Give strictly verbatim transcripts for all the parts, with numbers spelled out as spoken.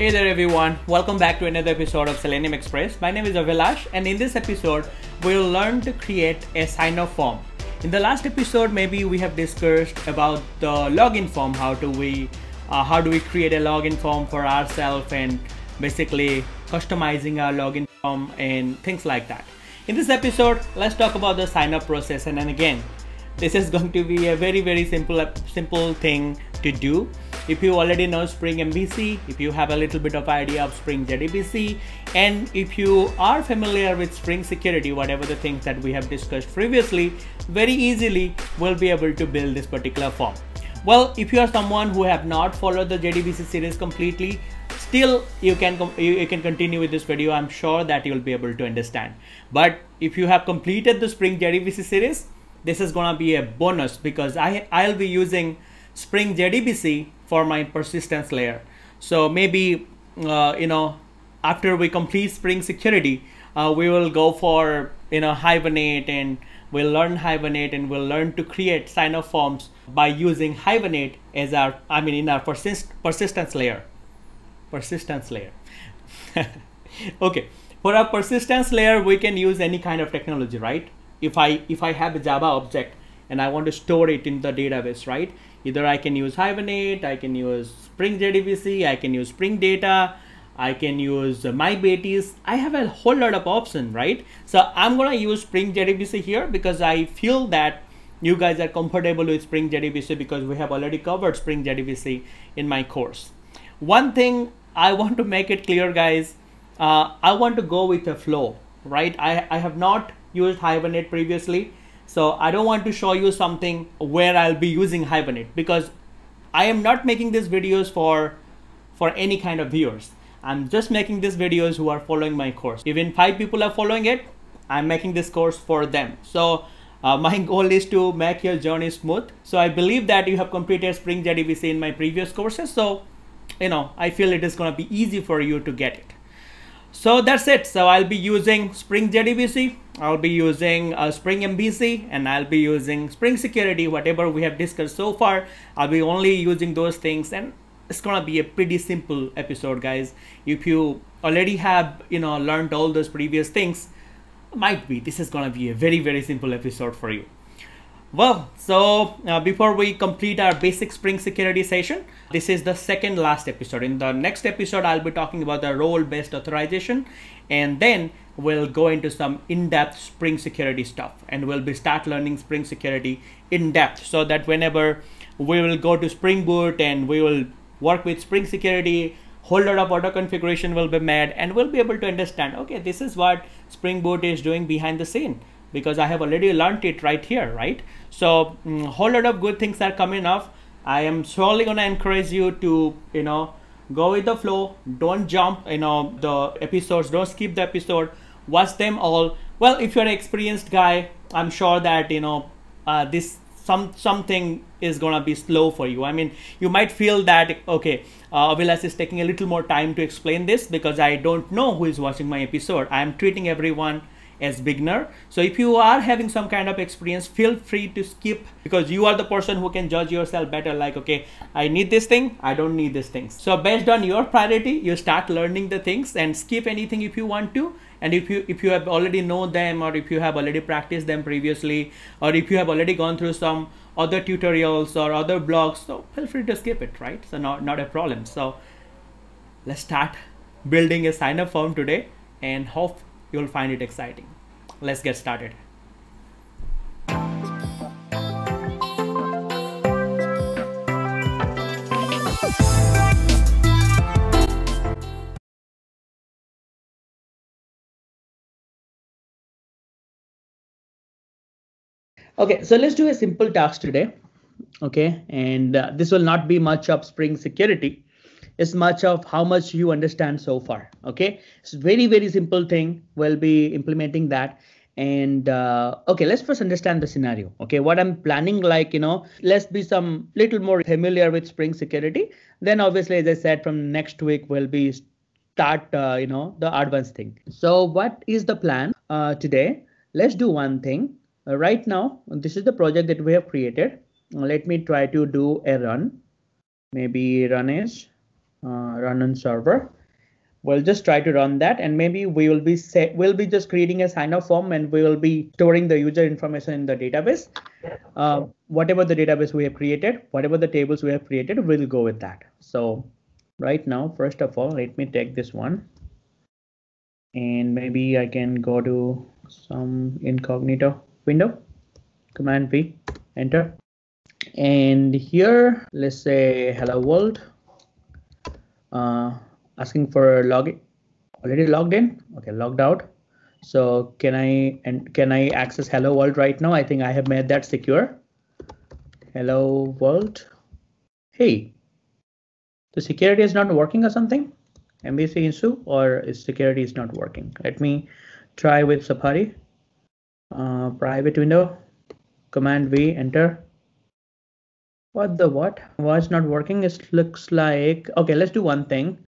Hey there everyone, welcome back to another episode of Selenium Express. My name is Avilash and in this episode we'll learn to create a sign-up form. In the last episode maybe we have discussed about the login form, how do we uh, how do we create a login form for ourselves and basically customizing our login form and things like that. In this episode let's talk about the sign-up process, and then again this is going to be a very very simple simple thing to do. If you already know Spring M V C, if you have a little bit of idea of Spring J D B C, and if you are familiar with Spring Security, whatever the things that we have discussed previously, very easily we'll be able to build this particular form. Well, if you are someone who have not followed the J D B C series completely, still you can you can continue with this video. I'm sure that you'll be able to understand. But if you have completed the Spring J D B C series, this is gonna be a bonus because I I'll be using Spring J D B C for my persistence layer. So maybe uh, you know, after we complete Spring Security, uh, we will go for you know Hibernate, and we'll learn Hibernate, and we'll learn to create sign-up forms by using Hibernate as our I mean in our persist persistence layer, persistence layer. Okay, for our persistence layer, we can use any kind of technology, right? If I if I have a Java object and I want to store it in the database, right? Either I can use Hibernate, I can use Spring J D B C, I can use Spring Data, I can use MyBatis. I have a whole lot of options, right? So I'm gonna use Spring J D B C here because I feel that you guys are comfortable with Spring J D B C because we have already covered Spring J D B C in my course. One thing I want to make it clear, guys, uh, I want to go with a flow, right? I, I have not used Hibernate previously. So I don't want to show you something where I'll be using Hibernate because I am not making these videos for for any kind of viewers. I'm just making these videos who are following my course. Even five people are following it, I'm making this course for them. So uh, my goal is to make your journey smooth. So I believe that you have completed Spring J D B C in my previous courses. So, you know, I feel it is gonna be easy for you to get it. So that's it. So I'll be using Spring J D B C, I'll be using uh, Spring M V C, and I'll be using Spring Security. Whatever we have discussed so far, I'll be only using those things, and it's gonna be a pretty simple episode, guys. If you already have you know learned all those previous things, might be this is gonna be a very very simple episode for you. Well, so uh, before we complete our basic Spring Security session, this is the second last episode. In the next episode, I'll be talking about the role-based authorization, and then we'll go into some in-depth Spring Security stuff, and we'll be start learning Spring Security in depth so that whenever we will go to Spring Boot and we will work with Spring Security, whole lot of auto configuration will be made, and we'll be able to understand, okay, this is what Spring Boot is doing behind the scene, because I have already learned it right here, right? So mm, whole lot of good things are coming up. I am surely gonna encourage you to, you know, go with the flow. Don't jump, you know, the episodes, don't skip the episode, watch them all. Well, if you're an experienced guy, I'm sure that, you know, uh, this some something is gonna be slow for you. I mean, you might feel that, okay, uh, Avilash is taking a little more time to explain this because I don't know who is watching my episode. I'm treating everyone as beginner. So if you are having some kind of experience, feel free to skip because you are the person who can judge yourself better, like, okay, I need this thing, I don't need these things. So based on your priority, you start learning the things and skip anything if you want to. And if you if you have already know them, or if you have already practiced them previously, or if you have already gone through some other tutorials or other blogs, so feel free to skip it, right? So not, not a problem. So let's start building a sign-up form today and hope you'll find it exciting. Let's get started. Okay, so let's do a simple task today. Okay, and uh, this will not be much of Spring Security. As much of how much you understand so far. Okay, it's very very simple thing. We'll be implementing that, and uh, okay, let's first understand the scenario. Okay, what I'm planning, like you know, let's be some little more familiar with Spring Security. Then obviously, as I said, from next week we'll be start uh, you know the advanced thing. So what is the plan uh, today? Let's do one thing uh, right now. This is the project that we have created. Let me try to do a run. Maybe run is uh, run on server. We'll just try to run that, and maybe we will be set, we'll be just creating a sign up form, and we will be storing the user information in the database. Uh, whatever the database we have created, whatever the tables we have created, we'll go with that. So right now, first of all, let me take this one. And maybe I can go to some incognito window, Command P, enter. And here, let's say hello world, uh, asking for login, already logged in, okay, logged out. So can I, and can I access hello world right now? I think I have made that secure. Hello world, hey, the security is not working or something? M V C issue or its security is not working. Let me try with Safari, uh, private window, Command V, enter. What the what? Why it's not working? It looks like, okay, let's do one thing.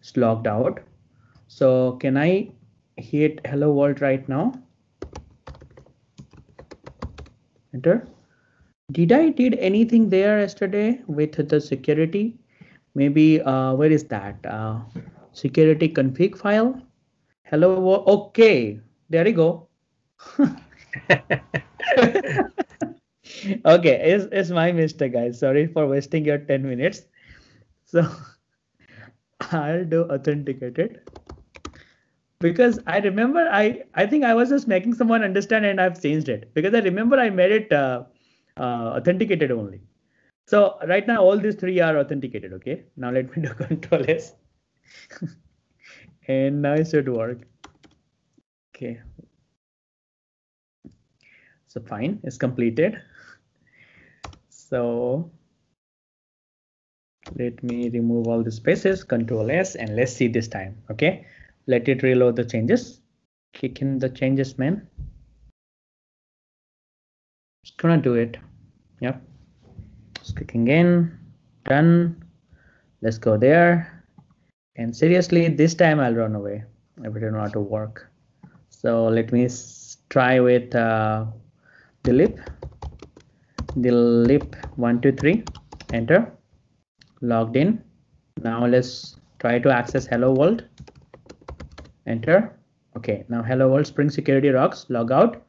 It's logged out. So can I hit hello world right now? Enter. Did I did anything there yesterday with the security? Maybe uh, where is that uh, security config file? Hello. Okay, there you go. Okay, it's, it's my mistake, guys. Sorry for wasting your ten minutes. So I'll do authenticated, because I remember I I think I was just making someone understand, and I've changed it, because I remember I made it uh, uh, authenticated only. So right now all these three are authenticated. Okay, now let me do Control S, and now it should work. Okay, so fine, it's completed. So let me remove all the spaces, Control S, and let's see this time. Okay, let it reload the changes. Kick in the changes, man. It's gonna do it. Yep. Just clicking in. Done. Let's go there. And seriously, this time I'll run away. I don't know how to work. So let me try with uh, Dilip. Dilip one two three. Enter. Logged in. Now let's try to access hello world, enter. Okay, now hello world, Spring Security rocks, log out,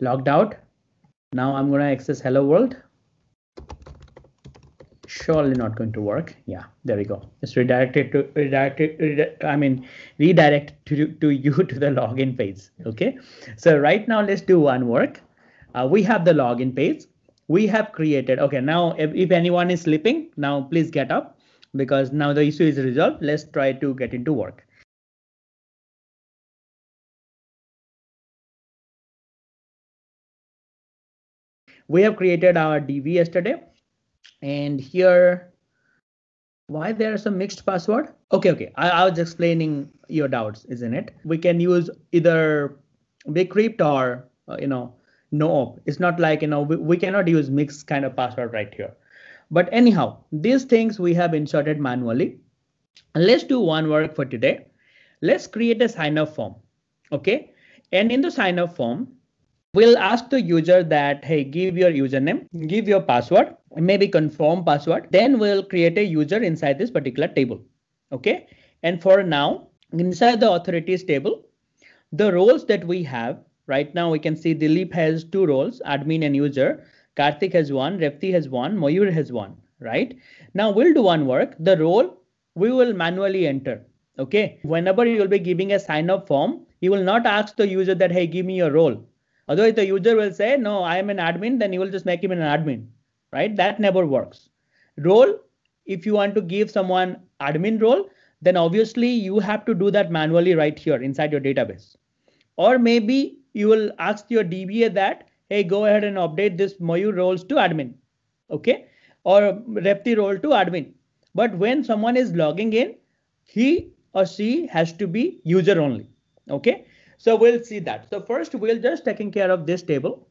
logged out. Now I'm going to access hello world. Surely not going to work. Yeah, there we go. It's redirected to redirected. Redi I mean, redirect to, to you to the login page. Okay, so right now let's do one work. Uh, we have the login page. We have created, okay, now if, if anyone is sleeping, now please get up, because now the issue is resolved. Let's try to get into work. We have created our D V yesterday, and here, why there is a mixed password? Okay, okay, I, I was explaining your doubts, isn't it? We can use either BCrypt or, uh, you know, no, it's not like, you know, we, we cannot use mixed kind of password right here. But anyhow, these things we have inserted manually. Let's do one work for today. Let's create a sign up form. Okay. And in the sign up form, we'll ask the user that, hey, give your username, give your password, maybe confirm password. Then we'll create a user inside this particular table. Okay. And for now, inside the authorities table, the roles that we have. Right now, we can see Dilip has two roles, admin and user. Karthik has one, Repti has one, Moyur has one, right? Now we'll do one work. The role we will manually enter, okay? Whenever you will be giving a sign up form, you will not ask the user that, hey, give me your role. Otherwise, the user will say, no, I am an admin, then you will just make him an admin, right? That never works. Role, if you want to give someone admin role, then obviously you have to do that manually right here inside your database. Or maybe you will ask your D B A that, hey, go ahead and update this Moyur roles to admin, okay? Or Repti role to admin. But when someone is logging in, he or she has to be user only, okay? So we'll see that. So first, we'll just taking care of this table.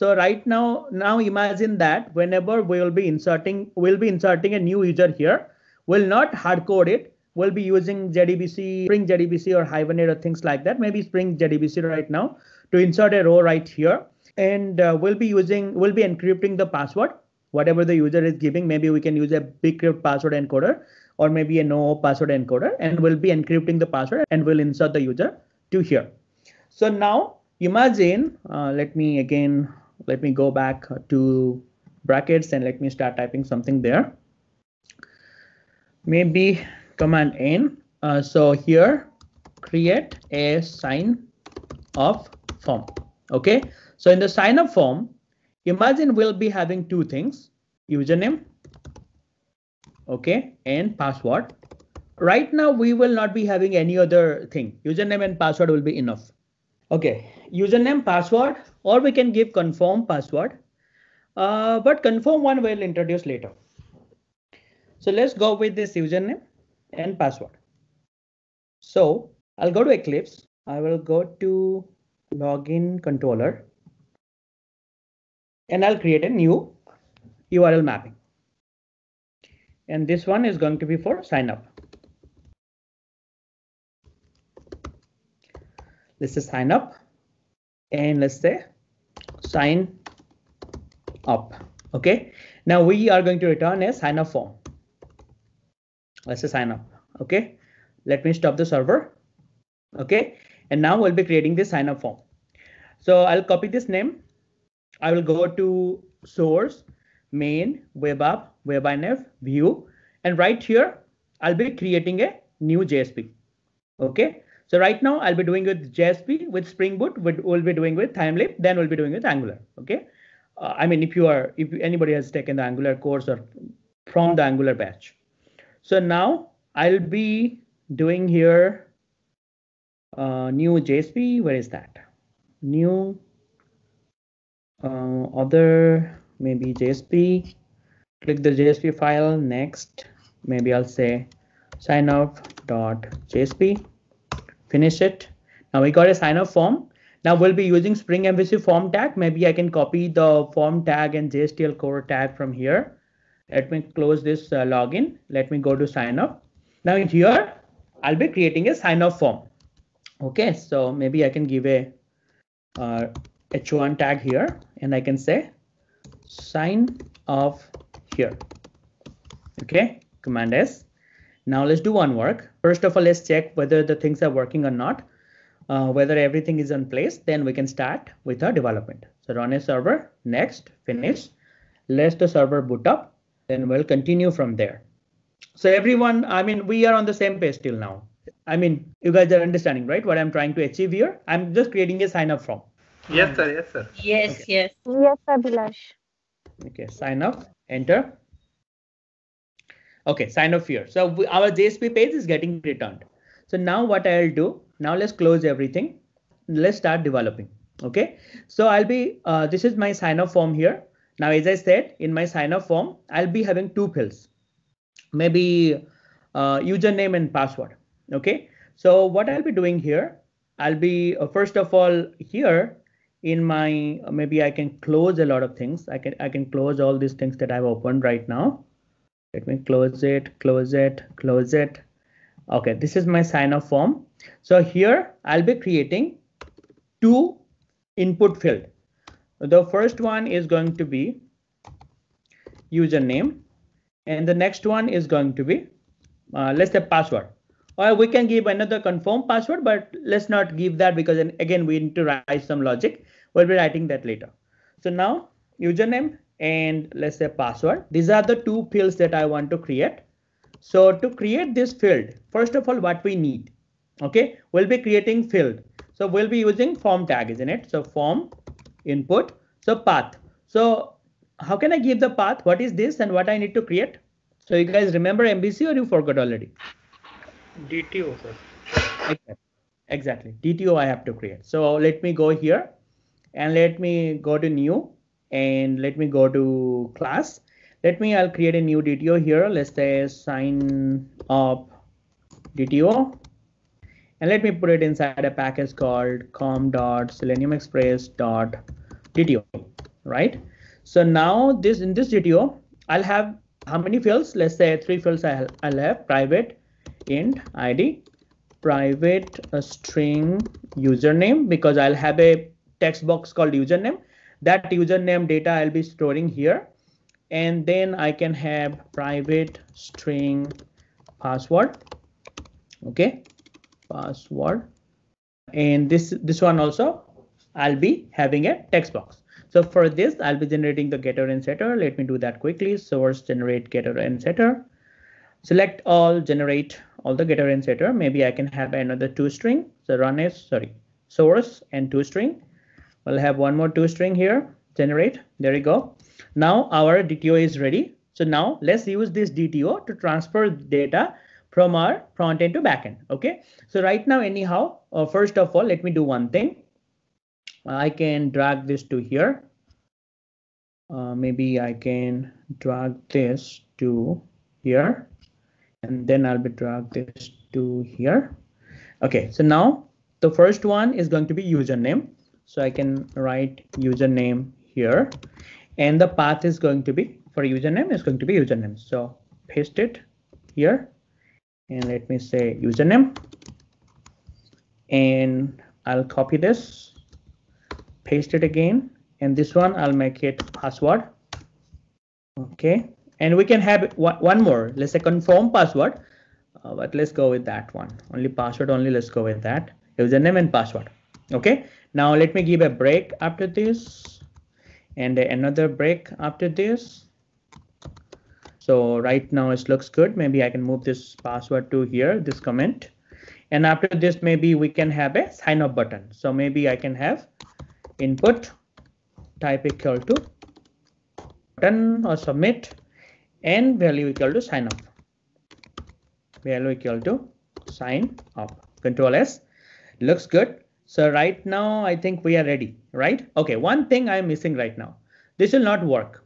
So right now, now imagine that whenever we will be inserting, we'll be inserting a new user here. We'll not hard code it. We'll be using J D B C, Spring J D B C or Hibernate or things like that. Maybe Spring J D B C right now to insert a row right here. And uh, we'll be using, we'll be encrypting the password, whatever the user is giving. Maybe we can use a BCrypt password encoder or maybe a no password encoder, and we'll be encrypting the password and we'll insert the user to here. So now imagine, uh, let me again, let me go back to brackets and let me start typing something there. Maybe command N. Uh, so here, create a sign up form. Okay. So in the sign up form, imagine we'll be having two things, username, okay, and password. Right now, we will not be having any other thing. Username and password will be enough. Okay, username, password, or we can give confirm password. Uh, but confirm one we'll introduce later. So let's go with this username and password. So I'll go to Eclipse. I will go to login controller. And I'll create a new U R L mapping. And this one is going to be for sign up. Let's say sign up and let's say sign up. Okay. Now we are going to return a sign up form. Let's say sign up. Okay. Let me stop the server. Okay. And now we'll be creating this sign up form. So I'll copy this name. I will go to source, main, web app, web I N F, view, and right here, I'll be creating a new J S P. Okay. So right now I'll be doing with J S P with Spring Boot, we'll be doing with Thymeleaf, then we'll be doing with Angular. Okay. Uh, I mean, if you are, if anybody has taken the Angular course or from the Angular batch. So now I'll be doing here, uh, new J S P. Where is that? New, uh, other, maybe J S P. Click the J S P file. Next, maybe I'll say sign up dot J S P. Finish it. Now we got a sign up form. Now we'll be using Spring M V C form tag. Maybe I can copy the form tag and J S T L core tag from here. Let me close this uh, login. Let me go to sign up. Now in here, I'll be creating a sign up form. Okay, so maybe I can give a uh, H one tag here, and I can say sign off here. Okay, command S. Now let's do one work. First of all, let's check whether the things are working or not, uh, whether everything is in place, then we can start with our development. So run a server, next, finish, let the server boot up, then we'll continue from there. So everyone, I mean, we are on the same page till now. I mean, you guys are understanding, right? What I'm trying to achieve here, I'm just creating a sign up form. Yes, sir. Yes, sir. Yes, okay. Yes. Yes, Abhilash. Okay, sign up, enter. Okay, sign up here. So we, our J S P page is getting returned. So now what I'll do, now let's close everything. Let's start developing. Okay, so I'll be, uh, this is my sign up form here. Now, as I said, in my sign up form, I'll be having two fields, maybe uh, username and password. Okay, so what I'll be doing here, I'll be uh, first of all here in my, uh, maybe I can close a lot of things. I can, I can close all these things that I've opened right now. Let me close it, close it, close it. Okay, this is my sign up form. So here I'll be creating two input field. The first one is going to be username. And the next one is going to be, uh, let's say password. Or we can give another confirm password, but let's not give that because then again, we need to write some logic. We'll be writing that later. So now username. And let's say password. These are the two fields that I want to create. So to create this field, first of all, what we need. Okay, we'll be creating field. So we'll be using form tag, isn't it? So form input. So path. So how can I give the path? What is this and what I need to create? So you guys remember M V C or you forgot already? D T O, sir. Exactly. Exactly. D T O I have to create. So let me go here and let me go to new. And let me go to class. Let me, I'll create a new D T O here. Let's say sign up D T O. And let me put it inside a package called com dot selenium express dot D T O. right? So now this in this D T O, I'll have how many fields? Let's say three fields. I'll, I'll have private int I D, private uh, string username, because I'll have a text box called username. That username data I'll be storing here. And then I can have private string password. Okay, password. And this, this one also, I'll be having a text box. So for this, I'll be generating the getter and setter. Let me do that quickly. Source generate getter and setter. Select all, generate all the getter and setter. Maybe I can have another two string. So run is, sorry, source and two string. We'll have one more two string here. Generate. There we go. Now our D T O is ready. So now let's use this D T O to transfer data from our front end to back end. Okay. So right now, anyhow, uh, first of all, let me do one thing. I can drag this to here. Uh, maybe I can drag this to here, and then I'll be drag this to here. Okay, so now the first one is going to be username. So I can write username here, and the path is going to be for username is going to be username. So paste it here, and let me say username, and I'll copy this. Paste it again, and this one I'll make it password. Okay, and we can have one more. Let's say confirm password, uh, but let's go with that one. Only password only. Let's go with that. Username and password. Okay. Now let me give a break after this, and another break after this. So right now it looks good. Maybe I can move this password to here. This comment, and after this maybe we can have a sign up button. So maybe I can have input type equal to button or submit, and value equal to sign up. Value equal to sign up. Control S. Looks good. So right now I think we are ready, right? Okay. One thing I'm missing right now. This will not work.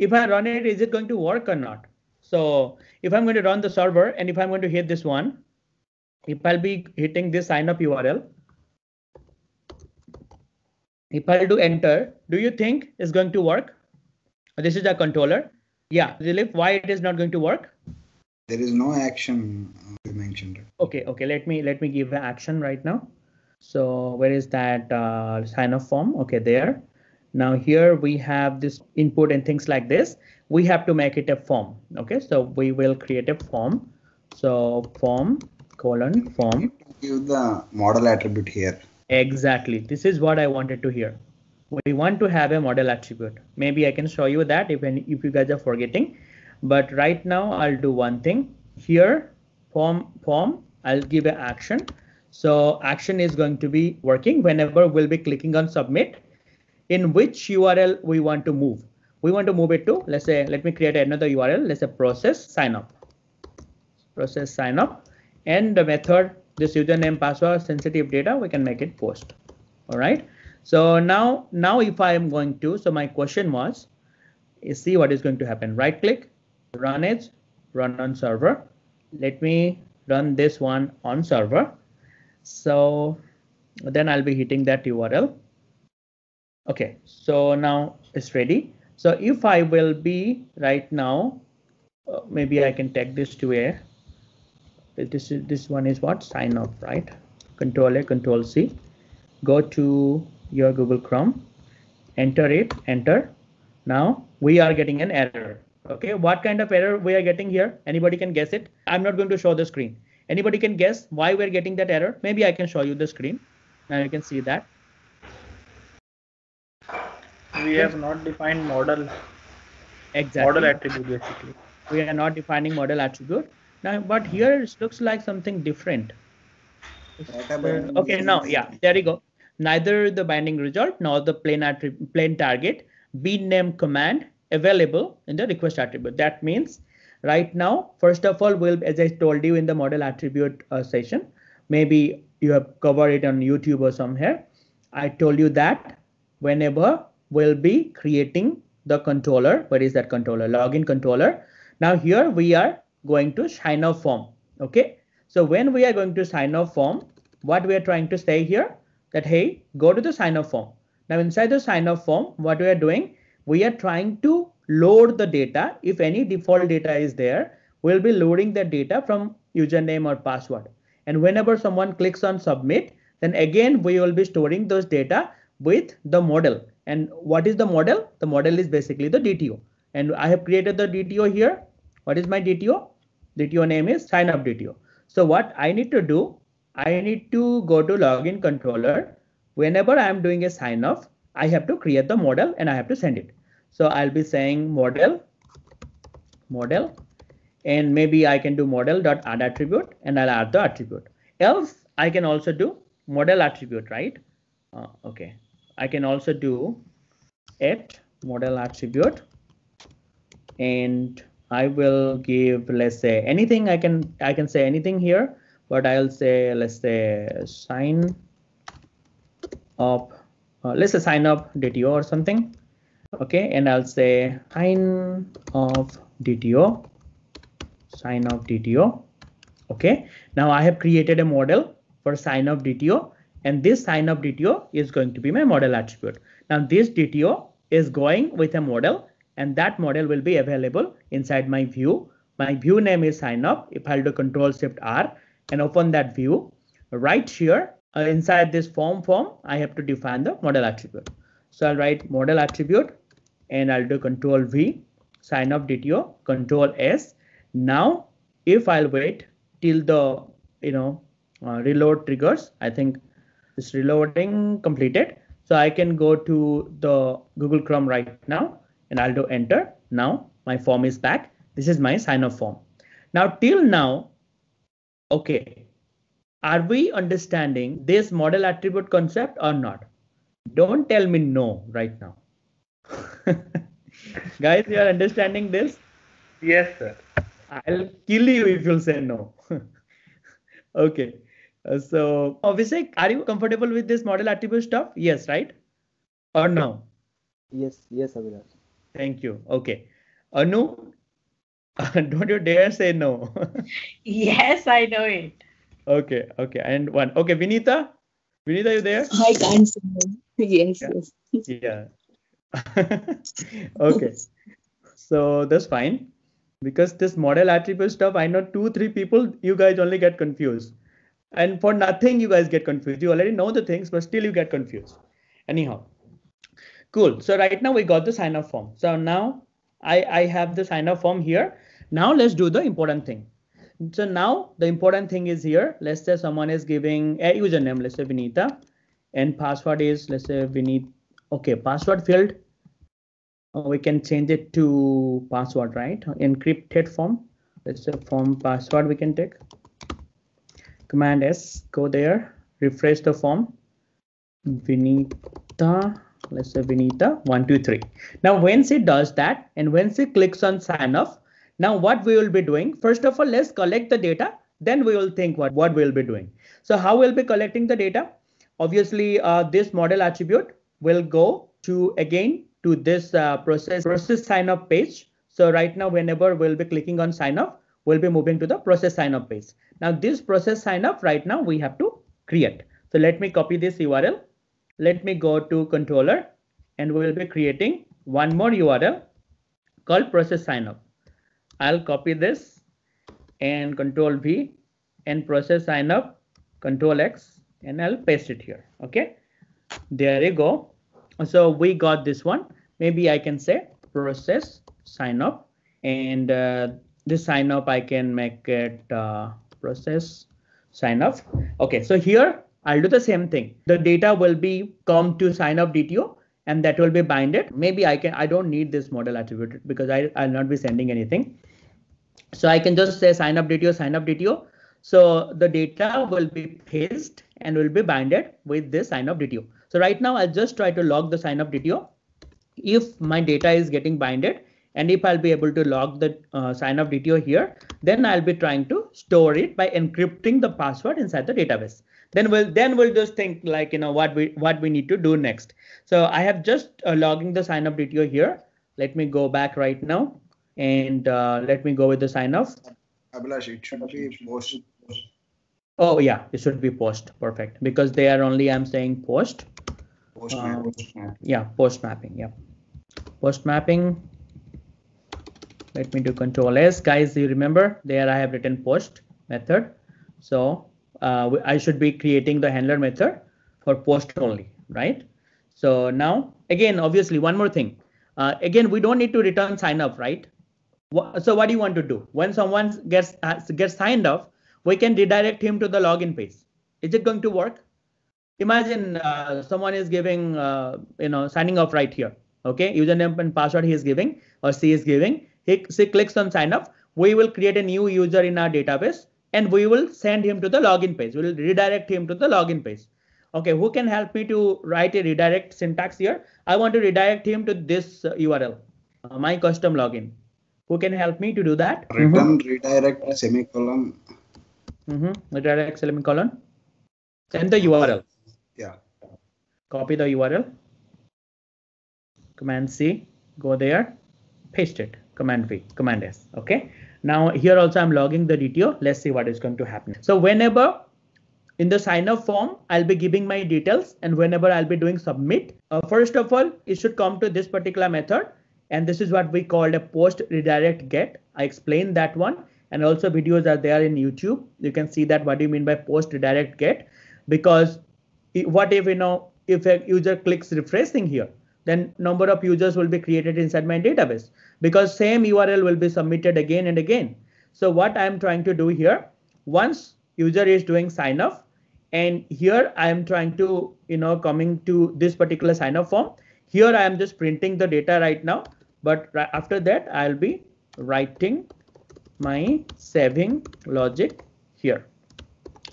If I run it, is it going to work or not? So if I'm going to run the server, and if I'm going to hit this one, if I'll be hitting this sign up U R L. If I do enter, do you think it's going to work? This is a controller. Yeah, Dilip, why it is not going to work? There is no action uh, mentioned. Okay, okay. Let me let me give the action right now. So where is that uh, sign up form? Okay, there. Now here we have this input and things like this. We have to make it a form. Okay, so we will create a form. So form colon form. Give the model attribute here. Exactly. This is what I wanted to hear. We want to have a model attribute. Maybe I can show you that if, any, if you guys are forgetting. But right now I'll do one thing here. Form form. I'll give an action. So action is going to be working whenever we'll be clicking on submit, in which U R L we want to move. We want to move it to, let's say, let me create another U R L. Let's say process sign up. Process sign up, and the method. This username, password, sensitive data, we can make it post. All right. So now, now if I am going to, so my question was, is see what is going to happen. Right click, run it, run on server. Let me run this one on server. So then I'll be hitting that U R L. Okay. So now it's ready. So if I will be right now, maybe I can take this to a. This is this one is what sign up, right? Control A, Control C. Go to your Google Chrome, enter it, enter. Now we are getting an error. Okay, what kind of error we are getting here? Anybody can guess it. I'm not going to show the screen. Anybody can guess why we're getting that error? Maybe I can show you the screen. Now you can see that. We have not defined model. Exactly. Model attribute basically. We are not defining model attribute. Now, but here it looks like something different. Okay, now, yeah, there you go. Neither the binding result nor the plain, plain target bname command available in the request attribute. That means right now, first of all, we'll, as I told you in the model attribute uh, session, maybe you have covered it on YouTube or somewhere. I told you that whenever we'll be creating the controller, what is that controller? Login controller. Now here we are going to sign off form. Okay, so when we are going to sign off form, what we are trying to say here that hey, go to the sign off form. Now inside the sign off form, what we are doing, we are trying to load the data. If any default data is there, we'll be loading the data from username or password. And whenever someone clicks on submit, then again, we will be storing those data with the model. And what is the model? The model is basically the D T O. And I have created the D T O here. What is my D T O? D T O name is sign up D T O. So what I need to do, I need to go to login controller. Whenever I'm doing a sign off, I have to create the model and I have to send it. So I'll be saying model, model, and maybe I can do model.add attribute and I'll add the attribute. Else I can also do model attribute, right? Uh, okay. I can also do at model attribute, and I will give, let's say, anything. I can I can say anything here, but I'll say, let's say sign up, uh, let's say sign up D T O or something. Okay, and I'll say sign up D T O, sign up D T O. Okay, now I have created a model for sign up D T O, and this sign up D T O is going to be my model attribute. Now this D T O is going with a model, and that model will be available inside my view. My view name is sign up. If I'll do Control Shift R and open that view, right here uh, inside this form form, I have to define the model attribute. So I'll write model attribute and I'll do Control V, sign up D T O, Control S. Now, if I'll wait till the, you know, uh, reload triggers, I think this reloading completed. So I can go to the Google Chrome right now and I'll do enter. Now my form is back. This is my sign up form. Now till now, okay, are we understanding this model attribute concept or not? Don't tell me no right now. Guys, you are understanding this? Yes, sir. I'll kill you if you'll say no. Okay. Uh, so, Abhishek, are you comfortable with this model attribute stuff? Yes, right? Or no? Yes, yes, Abhiraj. Thank you. Okay. Anu, don't you dare say no. Yes, I know it. Okay, okay. And one. Okay, Vinita? Vinita, are you there? I can't say no. Yes, yeah. Yes. Yeah. Okay. So that's fine, because this model attribute stuff, I know two, three people, you guys only get confused. And for nothing, you guys get confused. You already know the things, but still you get confused. Anyhow, cool. So right now we got the sign up form. So now I, I have the sign up form here. Now let's do the important thing. So now the important thing is here. Let's say someone is giving a username, let's say Vinita, and password is, let's say Vinita. Okay, password field. We can change it to password, right? Encrypted form. Let's say form password we can take. Command S, go there, refresh the form. Vinita, let's say Vinita, one, two, three. Now, when she does that and when she clicks on sign off, now what we will be doing, first of all, let's collect the data. Then we will think what, what we'll be doing. So how we'll be collecting the data? Obviously, uh, this model attribute will go to, again, to this uh, process, process sign up page. So right now, whenever we'll be clicking on sign up, we'll be moving to the process sign up page. Now this process sign up right now we have to create. So let me copy this U R L. Let me go to controller and we will be creating one more U R L called process sign up. I'll copy this and control V and process sign up, control X, and I'll paste it here. Okay, there you go. So we got this one. Maybe I can say process sign up, and uh, this sign up, I can make it uh, process sign up. Okay, so here I'll do the same thing. The data will be come to sign up D T O and that will be binded. Maybe I can, I don't need this model attribute because I, I'll not be sending anything. So I can just say sign up D T O, sign up D T O. So the data will be pasted and will be binded with this sign up D T O. So right now I'll just try to log the sign up D T O. If my data is getting binded, and if I'll be able to log the uh, sign up D T O here, then I'll be trying to store it by encrypting the password inside the database. Then we'll then we'll just think like, you know, what we what we need to do next. So I have just uh, logging the sign up D T O here. Let me go back right now and uh, let me go with the sign up. Abhilash, it should be post. Oh yeah, it should be post. Perfect, because they are only I'm saying post. Post, uh, post mapping. Yeah, post mapping. Yeah. post mapping. Let me do control S. Guys, you remember there I have written post method. So uh, I should be creating the handler method for post only, right? So now again, obviously one more thing. Uh, again, we don't need to return sign up, right? So what do you want to do? When someone gets gets signed up, we can redirect him to the login page. Is it going to work? Imagine uh, someone is giving, uh, you know, signing up right here. Okay, username and password he is giving or she is giving. He, she clicks on sign up. We will create a new user in our database and we will send him to the login page. We will redirect him to the login page. Okay, who can help me to write a redirect syntax here? I want to redirect him to this uh, U R L, uh, my custom login. Who can help me to do that? Return mm-hmm. redirect semicolon. Mm-hmm. Redirect semicolon. Send the U R L. Yeah. Copy the U R L. Command C. Go there. Paste it. Command V. Command S. Okay. Now here also I'm logging the D T O. Let's see what is going to happen. So whenever in the sign up form, I'll be giving my details, and whenever I'll be doing submit, uh, first of all, it should come to this particular method. And this is what we called a post redirect get. I explained that one, and also videos are there in YouTube. You can see that what do you mean by post redirect get, because what if, you know, if a user clicks refreshing here, then number of users will be created inside my database because same U R L will be submitted again and again. So what I'm trying to do here, once user is doing sign up, and here I am trying to, you know, coming to this particular sign up form. Here I am just printing the data right now. But after that, I'll be writing my saving logic here.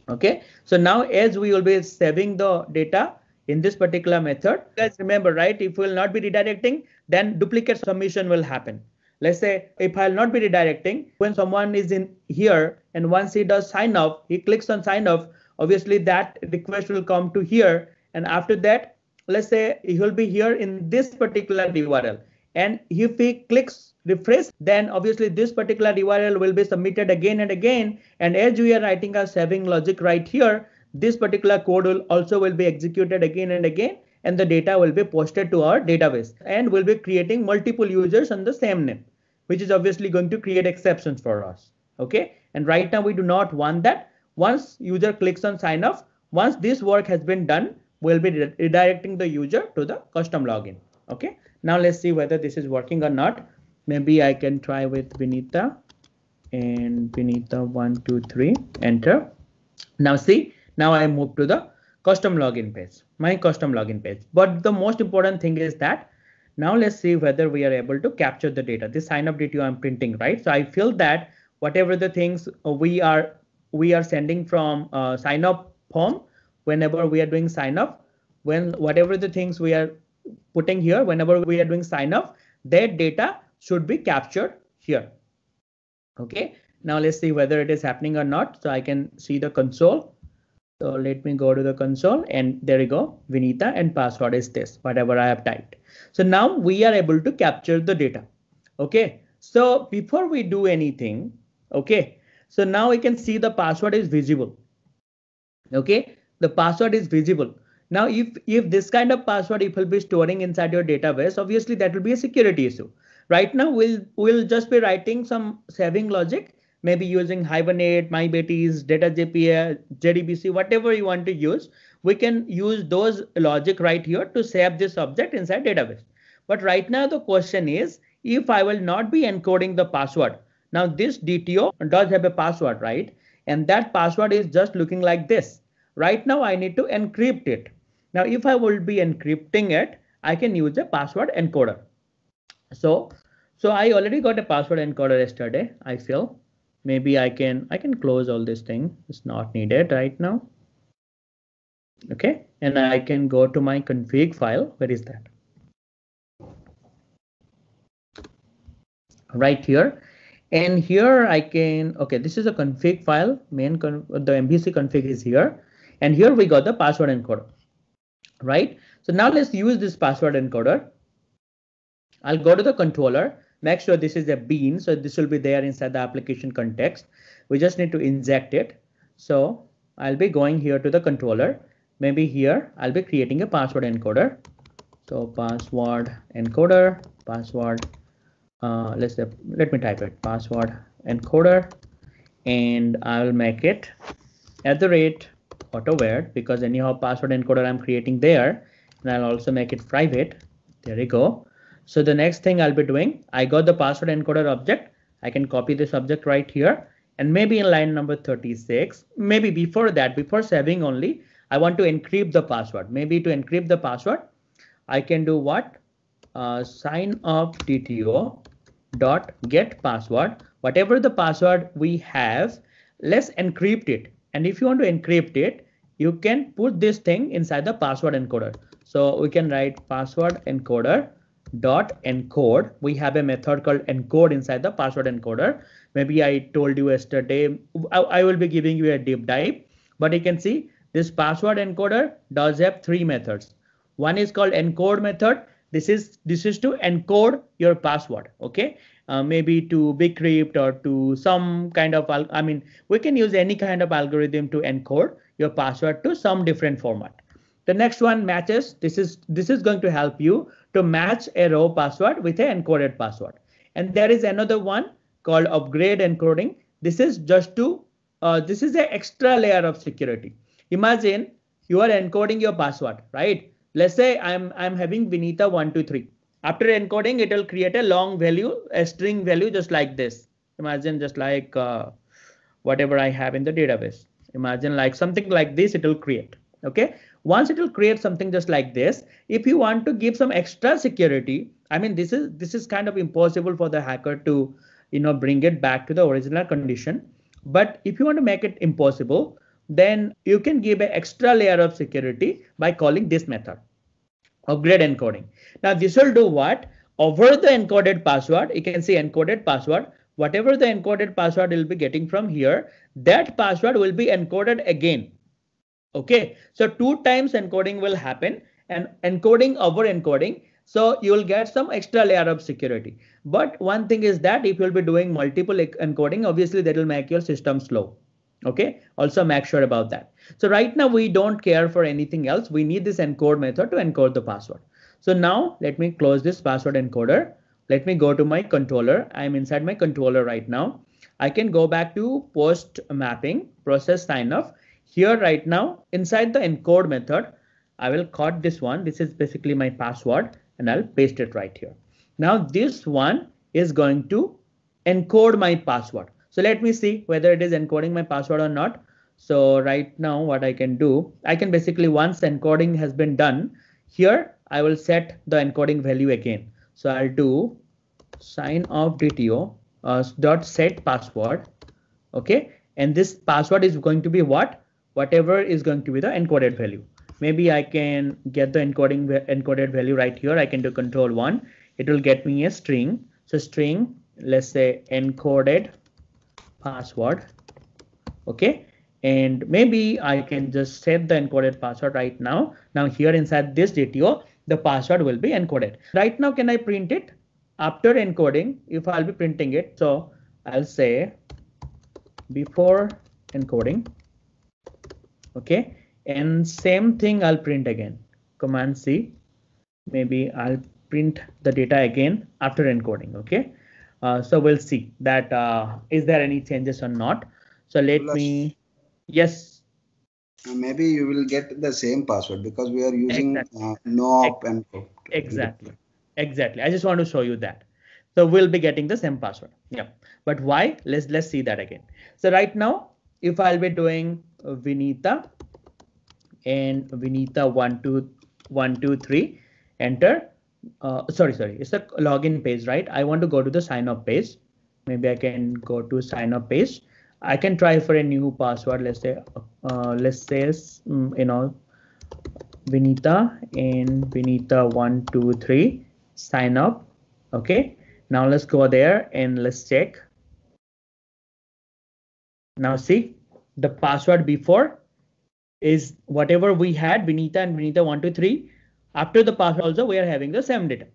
OK, so now as we will be saving the data in this particular method, guys, remember, right? If we'll not be redirecting, then duplicate submission will happen. Let's say if I'll not be redirecting, when someone is in here and once he does sign up, he clicks on sign up. Obviously, that request will come to here. And after that, let's say he will be here in this particular U R L. And if he clicks refresh, then obviously this particular U R L will be submitted again and again. And as we are writing our saving logic right here, this particular code will also will be executed again and again. And the data will be posted to our database, and we'll be creating multiple users on the same name, which is obviously going to create exceptions for us. OK, and right now we do not want that. Once user clicks on sign up, once this work has been done, we'll be redirecting the user to the custom login. OK, now let's see whether this is working or not. Maybe I can try with Vinita, and Vinita one, two, three, enter. Now see, now I move to the custom login page, my custom login page. But the most important thing is that now let's see whether we are able to capture the data. This sign up D T O I'm printing, right? So I feel that whatever the things we are, we are sending from uh, sign up form, whenever we are doing sign up, when whatever the things we are putting here, whenever we are doing sign up, that data should be captured here. OK, now let's see whether it is happening or not. So I can see the console. So let me go to the console, and there you go, Vinita, and password is this, whatever I have typed. So now we are able to capture the data. OK, so before we do anything, OK, so now we can see the password is visible. OK, the password is visible. Now, if, if this kind of password you will be storing inside your database, obviously that will be a security issue. Right now, we'll, we'll just be writing some saving logic, maybe using Hibernate, MyBatis, Data J P A, J D B C, whatever you want to use. We can use those logic right here to save this object inside database. But right now, the question is, if I will not be encoding the password. Now, this D T O does have a password, right? And that password is just looking like this. Right now, I need to encrypt it. Now, if I will be encrypting it, I can use a password encoder. So, so I already got a password encoder yesterday. I feel maybe I can I can close all this thing. It's not needed right now. OK, and I can go to my config file. Where is that? Right here. And here I can. OK, this is a config file. Main con the M V C config is here. And here we got the password encoder. Right. So now let's use this password encoder. I'll go to the controller. Make sure this is a bean. So this will be there inside the application context. We just need to inject it. So I'll be going here to the controller. Maybe here I'll be creating a password encoder. So password encoder password. Uh, let's say, let me type it password encoder, and I will make it at the rate AutoWare, because anyhow password encoder I'm creating there, and I'll also make it private. There we go. So the next thing I'll be doing, I got the password encoder object. I can copy this object right here, and maybe in line number thirty-six, maybe before that, before saving only, I want to encrypt the password. Maybe to encrypt the password, I can do what? Uh, sign up D T O dot get password. Whatever the password we have, let's encrypt it. And if you want to encrypt it, you can put this thing inside the password encoder. So we can write password encoder dot encode. We have a method called encode inside the password encoder. Maybe I told you yesterday, I, I will be giving you a deep dive, but you can see this password encoder does have three methods. One is called encode method. This is this is to encode your password. OK, uh, maybe to BCrypt or to some kind of, I mean, we can use any kind of algorithm to encode your password to some different format. The next one matches. This is this is going to help you to match a raw password with an encoded password. And there is another one called upgrade encoding. This is just to uh, this is an extra layer of security. Imagine you are encoding your password, right? Let's say I'm I'm having Vinita one two three. After encoding, it will create a long value, a string value, just like this. Imagine just like uh, whatever I have in the database. Imagine like something like this. It will create. Okay. Once it will create something just like this, if you want to give some extra security, I mean, this is this is kind of impossible for the hacker to, you know, bring it back to the original condition. But if you want to make it impossible, then you can give an extra layer of security by calling this method, upgrade encoding. Now this will do what? Over the encoded password, you can see encoded password, whatever the encoded password will be getting from here, that password will be encoded again. OK, so two times encoding will happen, and encoding over encoding. So you will get some extra layer of security. But one thing is that if you'll be doing multiple encoding, obviously that will make your system slow. OK, also make sure about that. So right now we don't care for anything else. We need this encode method to encode the password. So now let me close this password encoder. Let me go to my controller. I'm inside my controller right now. I can go back to post mapping process sign off. Here right now, inside the encode method, I will cut this one. This is basically my password, and I'll paste it right here. Now this one is going to encode my password. So let me see whether it is encoding my password or not. So right now what I can do, I can basically, once encoding has been done here, I will set the encoding value again. So I'll do sign off D T O uh, dot set password. OK, and this password is going to be what? Whatever is going to be the encoded value. Maybe I can get the encoding encoded value right here. I can do control one. It will get me a string. So string, let's say encoded password. OK, and maybe I can just set the encoded password right now. Now here inside this D T O, the password will be encoded. Right now, can I print it? After encoding, if I'll be printing it, so I'll say before encoding. OK, and same thing I'll print again. Command C. Maybe I'll print the data again after encoding. OK, uh, so we'll see that uh, is there any changes or not. So let Plus, me. Yes. Maybe you will get the same password because we are using exactly. uh, no op and encode. Exactly. Exactly. I just want to show you that. So we'll be getting the same password. Yeah. But why? Let's let's see that again. So right now, if I'll be doing Vinita and Vinita one two one two three, enter. Uh, sorry, sorry, it's a login page, right? I want to go to the sign up page. Maybe I can go to sign up page. I can try for a new password. Let's say, uh, let's say, you know, Vinita and Vinita one two three sign up. Okay, now let's go there and let's check. Now see. The password before is whatever we had, Vinita and Vinita one two three. After the password also, we are having the same data,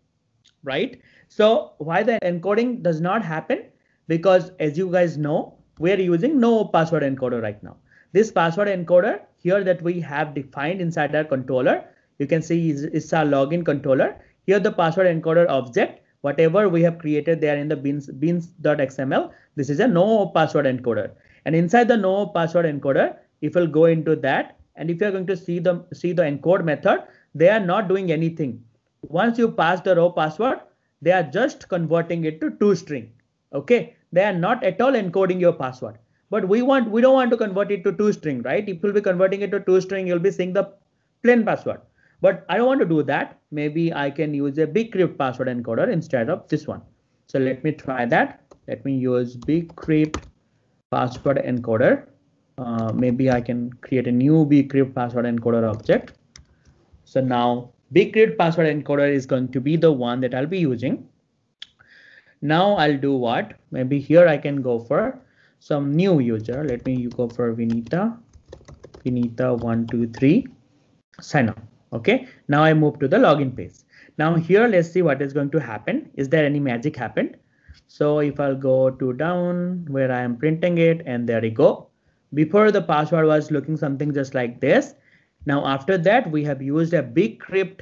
right? So why the encoding does not happen? Because as you guys know, we are using no password encoder right now. This password encoder here that we have defined inside our controller, you can see is, is our login controller. Here the password encoder object whatever we have created there in the bins, bins.xml, this is a no password encoder. And inside the no password encoder, if you'll go into that, and if you're going to see the, see the encode method, they are not doing anything. Once you pass the raw password, they are just converting it to toString. Okay, they are not at all encoding your password. But we want, we don't want to convert it to toString, right? If you'll be converting it to toString, you'll be seeing the plain password. But I don't want to do that. Maybe I can use a BCrypt password encoder instead of this one. So let me try that. Let me use BCrypt password encoder. Uh, maybe I can create a new BCrypt password encoder object. So now BCrypt password encoder is going to be the one that I'll be using. Now I'll do what? Maybe here I can go for some new user. Let me go for Vinita. Vinita one two three. Sign up. OK, now I move to the login page. Now here, let's see what is going to happen. Is there any magic happened? So if I'll go to down where I am printing it, and there you go. Before the password was looking something just like this. Now after that, we have used a BCrypt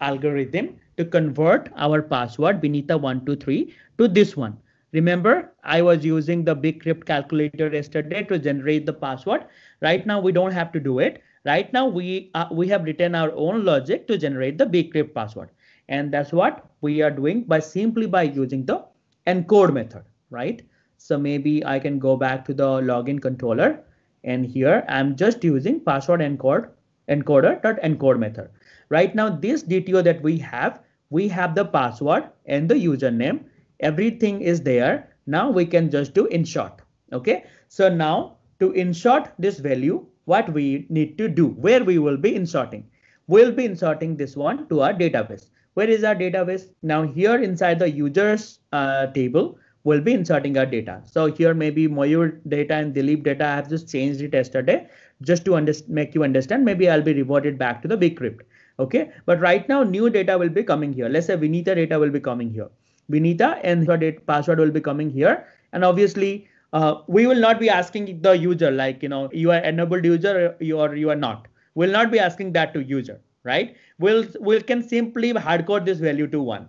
algorithm to convert our password Vinita one two three to this one. Remember, I was using the BCrypt calculator yesterday to generate the password. Right now, we don't have to do it. Right now, we uh, we have written our own logic to generate the BCrypt password. And that's what we are doing by simply by using the encode method, right? So maybe I can go back to the login controller. And here I'm just using password encode encoder.encode method. Right now, this D T O that we have, we have the password and the username. Everything is there. Now we can just do insert. OK, so now to insert this value, what we need to do, where we will be inserting. We'll be inserting this one to our database. Where is our database? Now here inside the users uh, table, we'll be inserting our data. So here maybe Moyur data and Dilip data, I have just changed it yesterday just to make you understand. Maybe I'll be reverted back to the BCrypt. Okay, but right now new data will be coming here. Let's say Vinita data will be coming here. Vinita and her password will be coming here. And obviously, Uh, we will not be asking the user like, you know, you are enabled user or you are, you are not. We'll not be asking that to user, right? We'll, we can simply hardcode this value to one.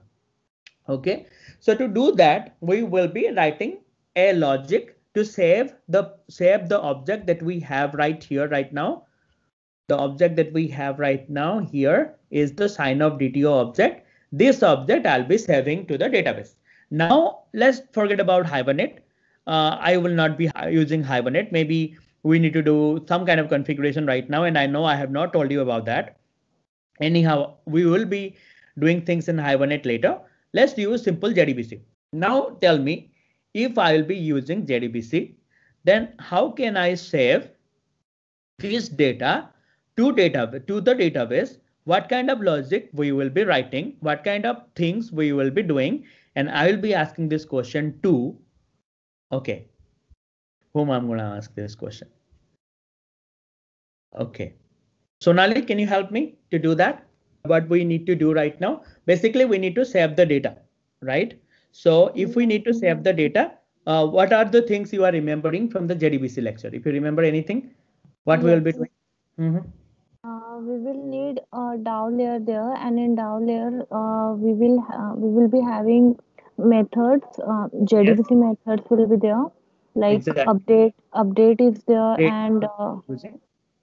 OK, so to do that, we will be writing a logic to save the save the object that we have right here right now. The object that we have right now here is the sign of D T O object. This object I'll be saving to the database. Now, let's forget about Hibernate. Uh, I will not be using Hibernate. Maybe we need to do some kind of configuration right now. And I know I have not told you about that. Anyhow, we will be doing things in Hibernate later. Let's use simple J D B C. Now tell me, if I will be using J D B C, then how can I save this data to, data, to the database? What kind of logic we will be writing? What kind of things we will be doing? And I will be asking this question to OK, whom I'm going to ask this question. OK, Sonali, can you help me to do that? What we need to do right now, basically, we need to save the data, right? So if we need to save the data, uh, what are the things you are remembering from the J D B C lecture? If you remember anything, what yes. we will be doing? Mm-hmm. Uh, we will need a DAO layer there, and in DAO layer, uh, we will uh, we will be having methods, uh, J D B C yes. methods will be there, like exactly. update, update is there update. and uh,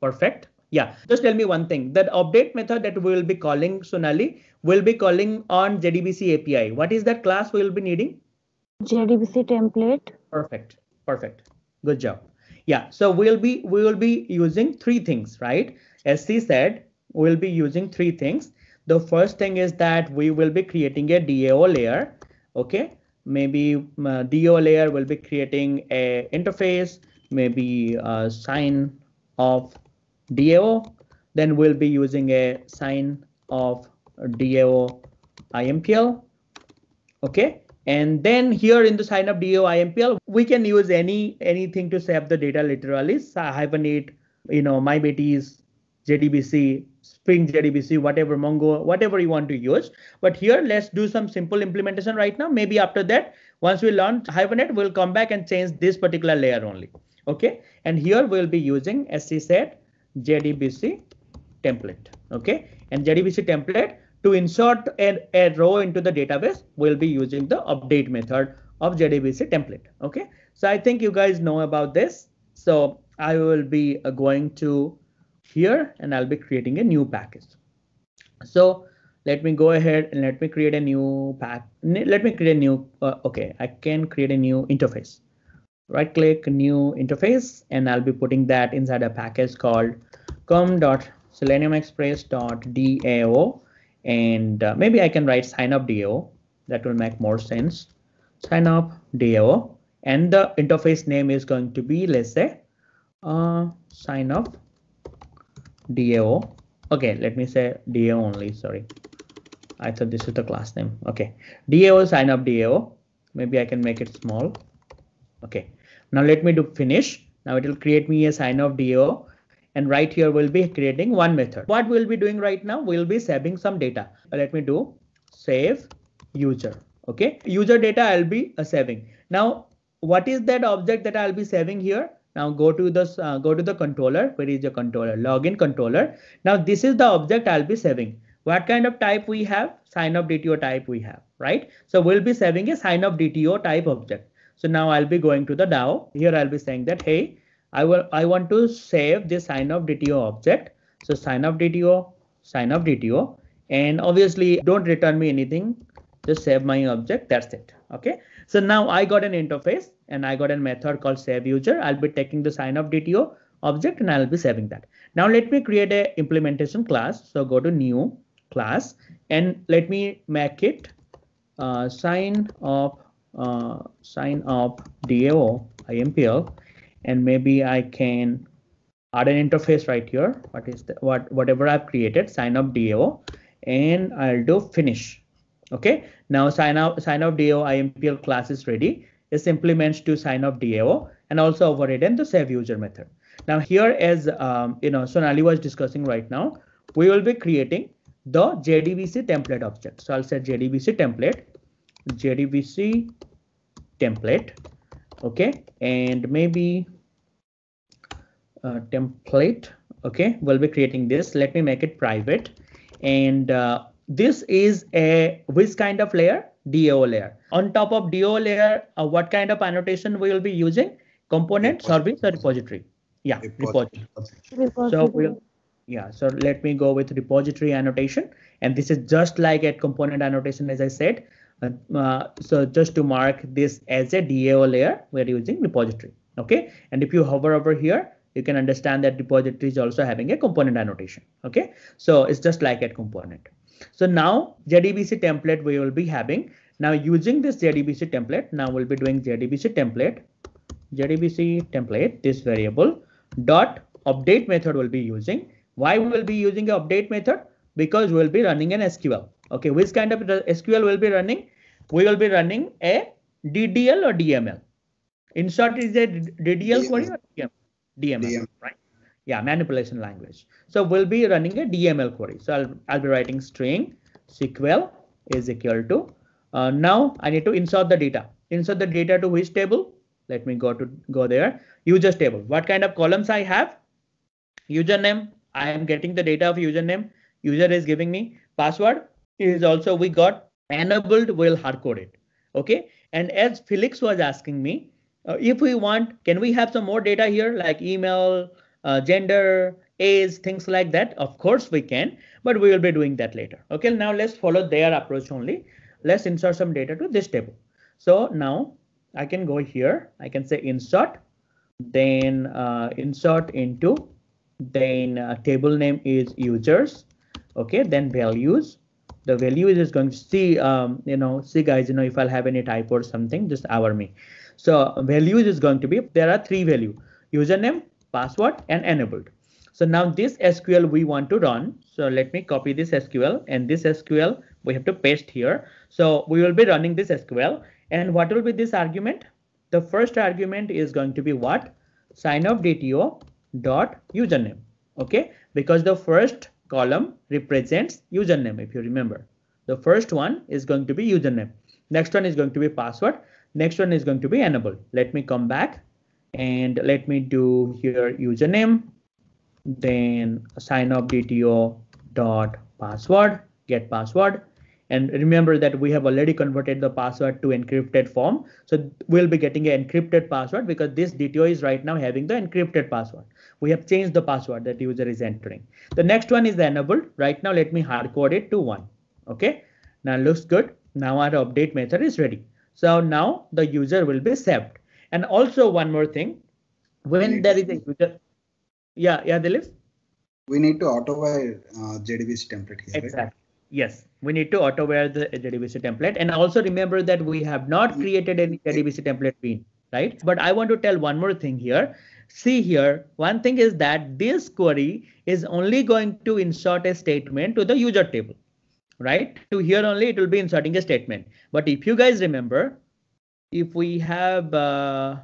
perfect. Yeah, just tell me one thing, that update method that we will be calling, Sonali, will be calling on J D B C A P I. What is that class we will be needing? J D B C template. Perfect. Perfect. Good job. Yeah, so we'll be, we will be using three things, right? As she said, we'll be using three things. The first thing is that we will be creating a D A O layer. OK, maybe uh, D O layer will be creating a interface, maybe a sign of D A O. Then we'll be using a sign of D A O I M P L. OK, and then here in the sign of D A O I M P L, we can use any anything to save the data literally. So Hibernate, you know, MyBatis, J D B C, Spring J D B C, whatever, Mongo, whatever you want to use. But here, let's do some simple implementation right now. Maybe after that, once we learn Hibernate, we'll come back and change this particular layer only. OK, and here we'll be using, as she said, J D B C template. OK, and J D B C template to insert a, a row into the database, we'll be using the update method of J D B C template. Okay, so I think you guys know about this. So I will be going to here and I'll be creating a new package. So let me go ahead and let me create a new pack. Let me create a new. Uh, OK, I can create a new interface. Right click, new interface, and I'll be putting that inside a package called com dot selenium express dot D A O. And uh, maybe I can write sign up D A O. That will make more sense. Sign up D A O, and the interface name is going to be, let's say, uh, sign up D A O. OK, let me say D A O only. Sorry, I thought this is the class name. OK, D A O, sign up D A O. Maybe I can make it small. OK, now let me do finish. Now it will create me a sign up D A O. And right here we'll be creating one method. What we'll be doing right now, we'll be saving some data. Let me do save user. OK, user data I'll be uh, saving. Now, what is that object that I'll be saving here? Now go to the uh, go to the controller. Where is your controller? Login controller. Now this is the object I'll be saving. What kind of type we have? Sign up D T O type we have, right? So we'll be saving a sign up D T O type object. So now I'll be going to the D A O. Here I'll be saying that, hey, I will I want to save this sign up D T O object. So sign up D T O, sign up D T O, and obviously don't return me anything. Just save my object. That's it. OK, so now I got an interface and I got a method called save user. I'll be taking the sign up D T O object and I'll be saving that. Now let me create a implementation class. So go to new class and let me make it uh, sign up uh, sign up D A O I M P L, and maybe I can add an interface right here. What is the what whatever I've created, sign up D A O, and I'll do finish. OK, now sign up sign up D A O I M P L class is ready. It implements to sign up D A O and also overridden the save user method. Now here, as um, you know, Sonali was discussing right now, we will be creating the J D B C template object. So I'll say J D B C template, J D B C template. OK, and maybe uh, template. OK, we'll be creating this. Let me make it private, and uh, this is a which kind of layer? D A O layer. On top of D A O layer, uh, what kind of annotation we will be using? Component, service, or repository? Yeah, repository. repository. So we'll, yeah. So let me go with repository annotation, and this is just like at component annotation, as I said. Uh, so just to mark this as a D A O layer, we're using repository. OK, and if you hover over here, you can understand that repository is also having a component annotation. OK, so it's just like at component. So now J D B C template we will be having. Now using this J D B C template, now we'll be doing J D B C template, J D B C template, this variable dot update method we'll be using. Why we will be using an update method? Because we'll be running an S Q L. OK, which kind of S Q L will be running? We will be running a D D L or D M L. Insert is a D D L query or D M L? D M L, right? Yeah, manipulation language. So we'll be running a D M L query. So I'll, I'll be writing string S Q L is equal to. Uh, now I need to insert the data. Insert the data to which table? Let me go to go there. Users table. What kind of columns I have? Username. I am getting the data of username. User is giving me password. Is also we got enabled. We'll hard code it. OK, and as Felix was asking me, uh, if we want, can we have some more data here like email? Uh, gender, age, things like that. Of course we can, but we will be doing that later. OK, now let's follow their approach only. Let's insert some data to this table. So now I can go here. I can say insert, then uh, insert into, then uh, table name is users. OK, then values. The value is going to see, um, you know, see guys, you know, if I'll have any type or something, just hour me. So values is going to be, there are three value, username, password, and enabled. So now this S Q L we want to run. So let me copy this S Q L, and this S Q L we have to paste here. So we will be running this S Q L, and what will be this argument? The first argument is going to be what? Sign up D T O dot username. OK, because the first column represents username. If you remember, the first one is going to be username. Next one is going to be password. Next one is going to be enabled. Let me come back. And let me do here username, then sign up D T O dot password, get password. And remember that we have already converted the password to encrypted form. So we'll be getting an encrypted password because this D T O is right now having the encrypted password. We have changed the password that user is entering. The next one is enabled. Right now, let me hard code it to one. Okay, now looks good. Now our update method is ready. So now the user will be saved. And also one more thing, when there is a user. Yeah, yeah, Thymeleaf. We need to auto-wire uh, J D B C template here. Exactly. Right? Yes, we need to auto-wire the J D B C template. And also remember that we have not created any J D B C template bean, right? But I want to tell one more thing here. See here, one thing is that this query is only going to insert a statement to the user table, right? To here only, it will be inserting a statement. But if you guys remember, if we have, uh,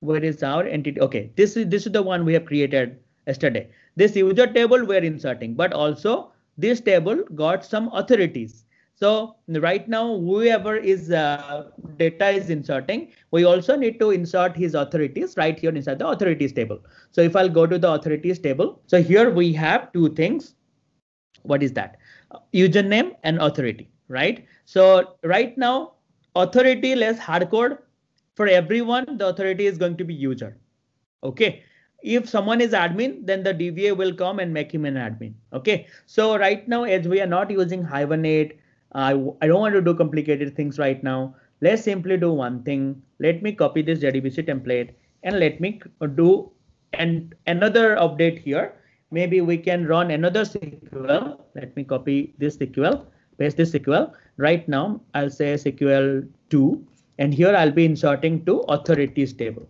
where is our entity? Okay, this is, this is the one we have created yesterday. This user table we're inserting, but also this table got some authorities. So right now, whoever is uh, data is inserting, we also need to insert his authorities right here inside the authorities table. So if I'll go to the authorities table, so here we have two things. What is that? Username and authority, right? So right now, authority less hardcode for everyone, the authority is going to be user. Okay. If someone is admin, then the D B A will come and make him an admin. Okay. So right now, as we are not using Hibernate, I, I don't want to do complicated things right now. Let's simply do one thing. Let me copy this J D B C template and let me do an, another update here. Maybe we can run another S Q L. Let me copy this S Q L, paste this S Q L. Right now, I'll say S Q L two. And here I'll be inserting to authorities table.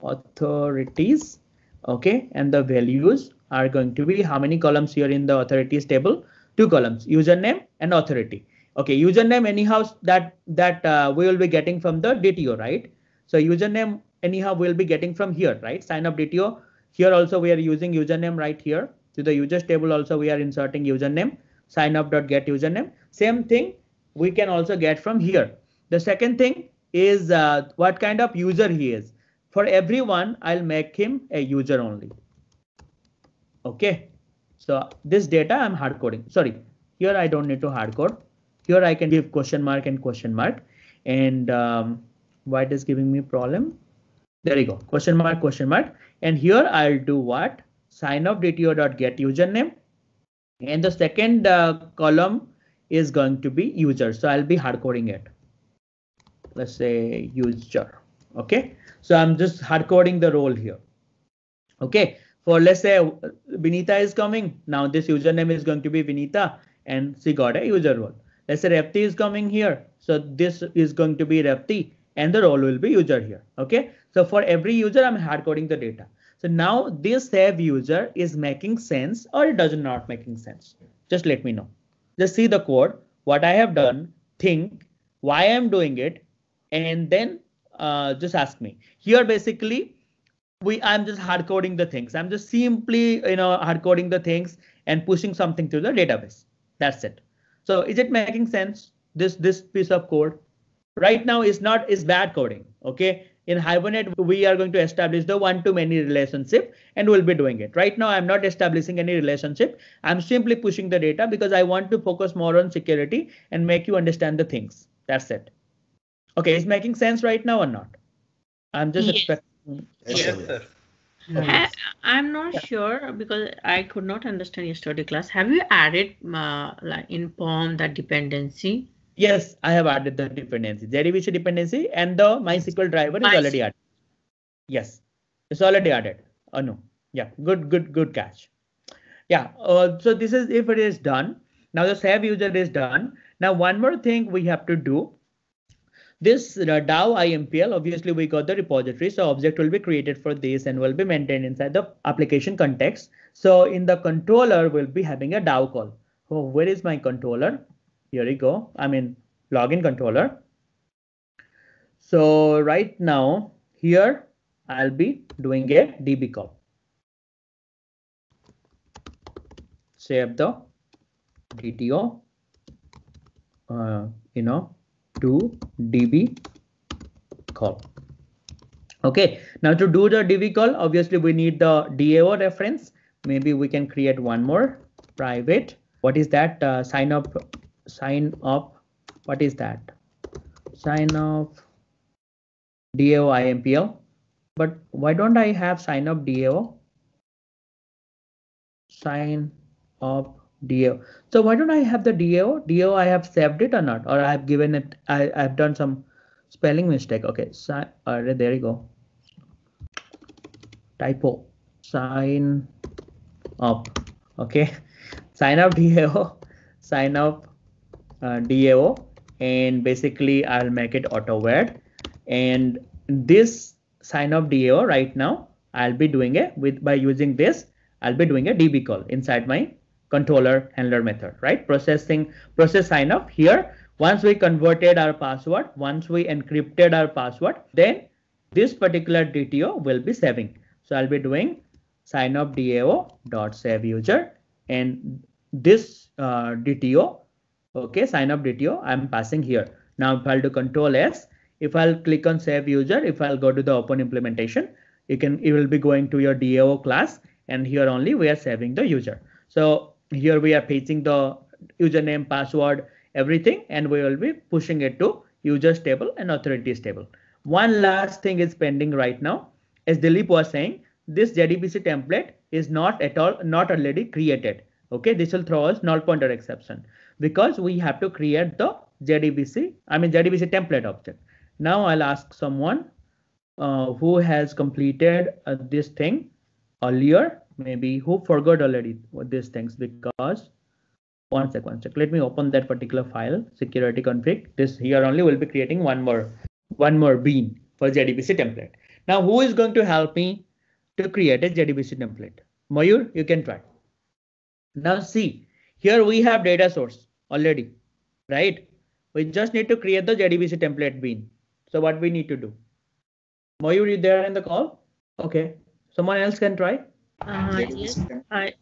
Authorities. Okay, and the values are going to be how many columns here in the authorities table? Two columns, username and authority. Okay, username anyhow that that uh, we will be getting from the D T O, right? So username anyhow we'll be getting from here, right? Sign up D T O. Here also we are using username right here. To the users table also we are inserting username. Sign up dot get username. Same thing we can also get from here. The second thing is uh, what kind of user he is. For everyone, I'll make him a user only. Okay, so this data I'm hard coding. Sorry, here I don't need to hard code. Here I can give question mark and question mark. And um, why it is giving me problem? There you go. Question mark, question mark. And here I'll do what? Sign up D T O.get username. And the second uh, column is going to be user. So I'll be hard coding it. Let's say user. Okay, so I'm just hard coding the role here. Okay, for let's say Vinita is coming. Now this username is going to be Vinita and she got a user role. Let's say Repti is coming here. So this is going to be Repti and the role will be user here. Okay, so for every user, I'm hard coding the data. So now this save user is making sense or it does not making sense. Just let me know. Just see the code, what I have done, think why I'm doing it, and then Uh, just ask me here. Basically, we I'm just hard coding the things. I'm just simply, you know, hard coding the things and pushing something to the database. That's it. So is it making sense? This this piece of code right now is not is bad coding. OK, in Hibernate, we are going to establish the one to many relationship and we'll be doing it right now. I'm not establishing any relationship. I'm simply pushing the data because I want to focus more on security and make you understand the things. That's it. Okay, is making sense right now or not? I'm just yes. expecting. Yes, sir. I, I'm not yeah. sure because I could not understand yesterday class. Have you added uh, like in P O M that dependency? Yes, I have added the dependency, J D B C dependency, and the MySQL driver My is already added. Yes, it's already added. Oh no, yeah, good, good, good catch. Yeah, uh, so this is if it is done. Now the save user is done. Now one more thing we have to do. This DAO I M P L, obviously we got the repository, so object will be created for this and will be maintained inside the application context. So in the controller, we'll be having a DAO call. Oh, where is my controller? Here we go. I mean, login controller. So right now here, I'll be doing a D B call. Save the D T O, uh, you know, to D B call. Okay, now to do the D B call, obviously we need the D A O reference. Maybe we can create one more private What is that? Uh, sign up, sign up. What is that? Sign up D A O I M P O. But why don't I have sign up D A O? Sign up D A O. So why don't I have the D A O? D A O I have saved it or not? Or I have given it, I, I've done some spelling mistake. Okay, so, uh, there you go. Typo. Sign up. Okay. Sign up D A O. Sign up uh, D A O. And basically I'll make it auto word. And this sign up D A O right now, I'll be doing it with by using this. I'll be doing a D B call inside my controller handler method, right? Processing process sign up here. Once we converted our password, once we encrypted our password, then this particular D T O will be saving. So I'll be doing sign up D A O dot save user, and this uh, D T O, okay, sign up D T O I'm passing here. Now if I'll do control S, if I'll click on save user, if I'll go to the open implementation, you can it will be going to your D A O class. And here only we are saving the user. So here we are pasting the username, password, everything, and we will be pushing it to users table and authorities table. One last thing is pending right now. As Dilip was saying, this J D B C template is not at all, not already created. Okay, this will throw us null pointer exception because we have to create the J D B C, I mean J D B C template object. Now I'll ask someone uh, who has completed uh, this thing earlier, maybe who forgot already these things, because one sec, one sec. Let me open that particular file, security config. This here only will be creating one more, one more bean for J D B C template. Now, who is going to help me to create a J D B C template? Mayur, you can try. Now see, here we have data source already, right? We just need to create the J D B C template bean. So what we need to do? Mayur, are you there in the call? Okay. Someone else can try. Uh, yes. I,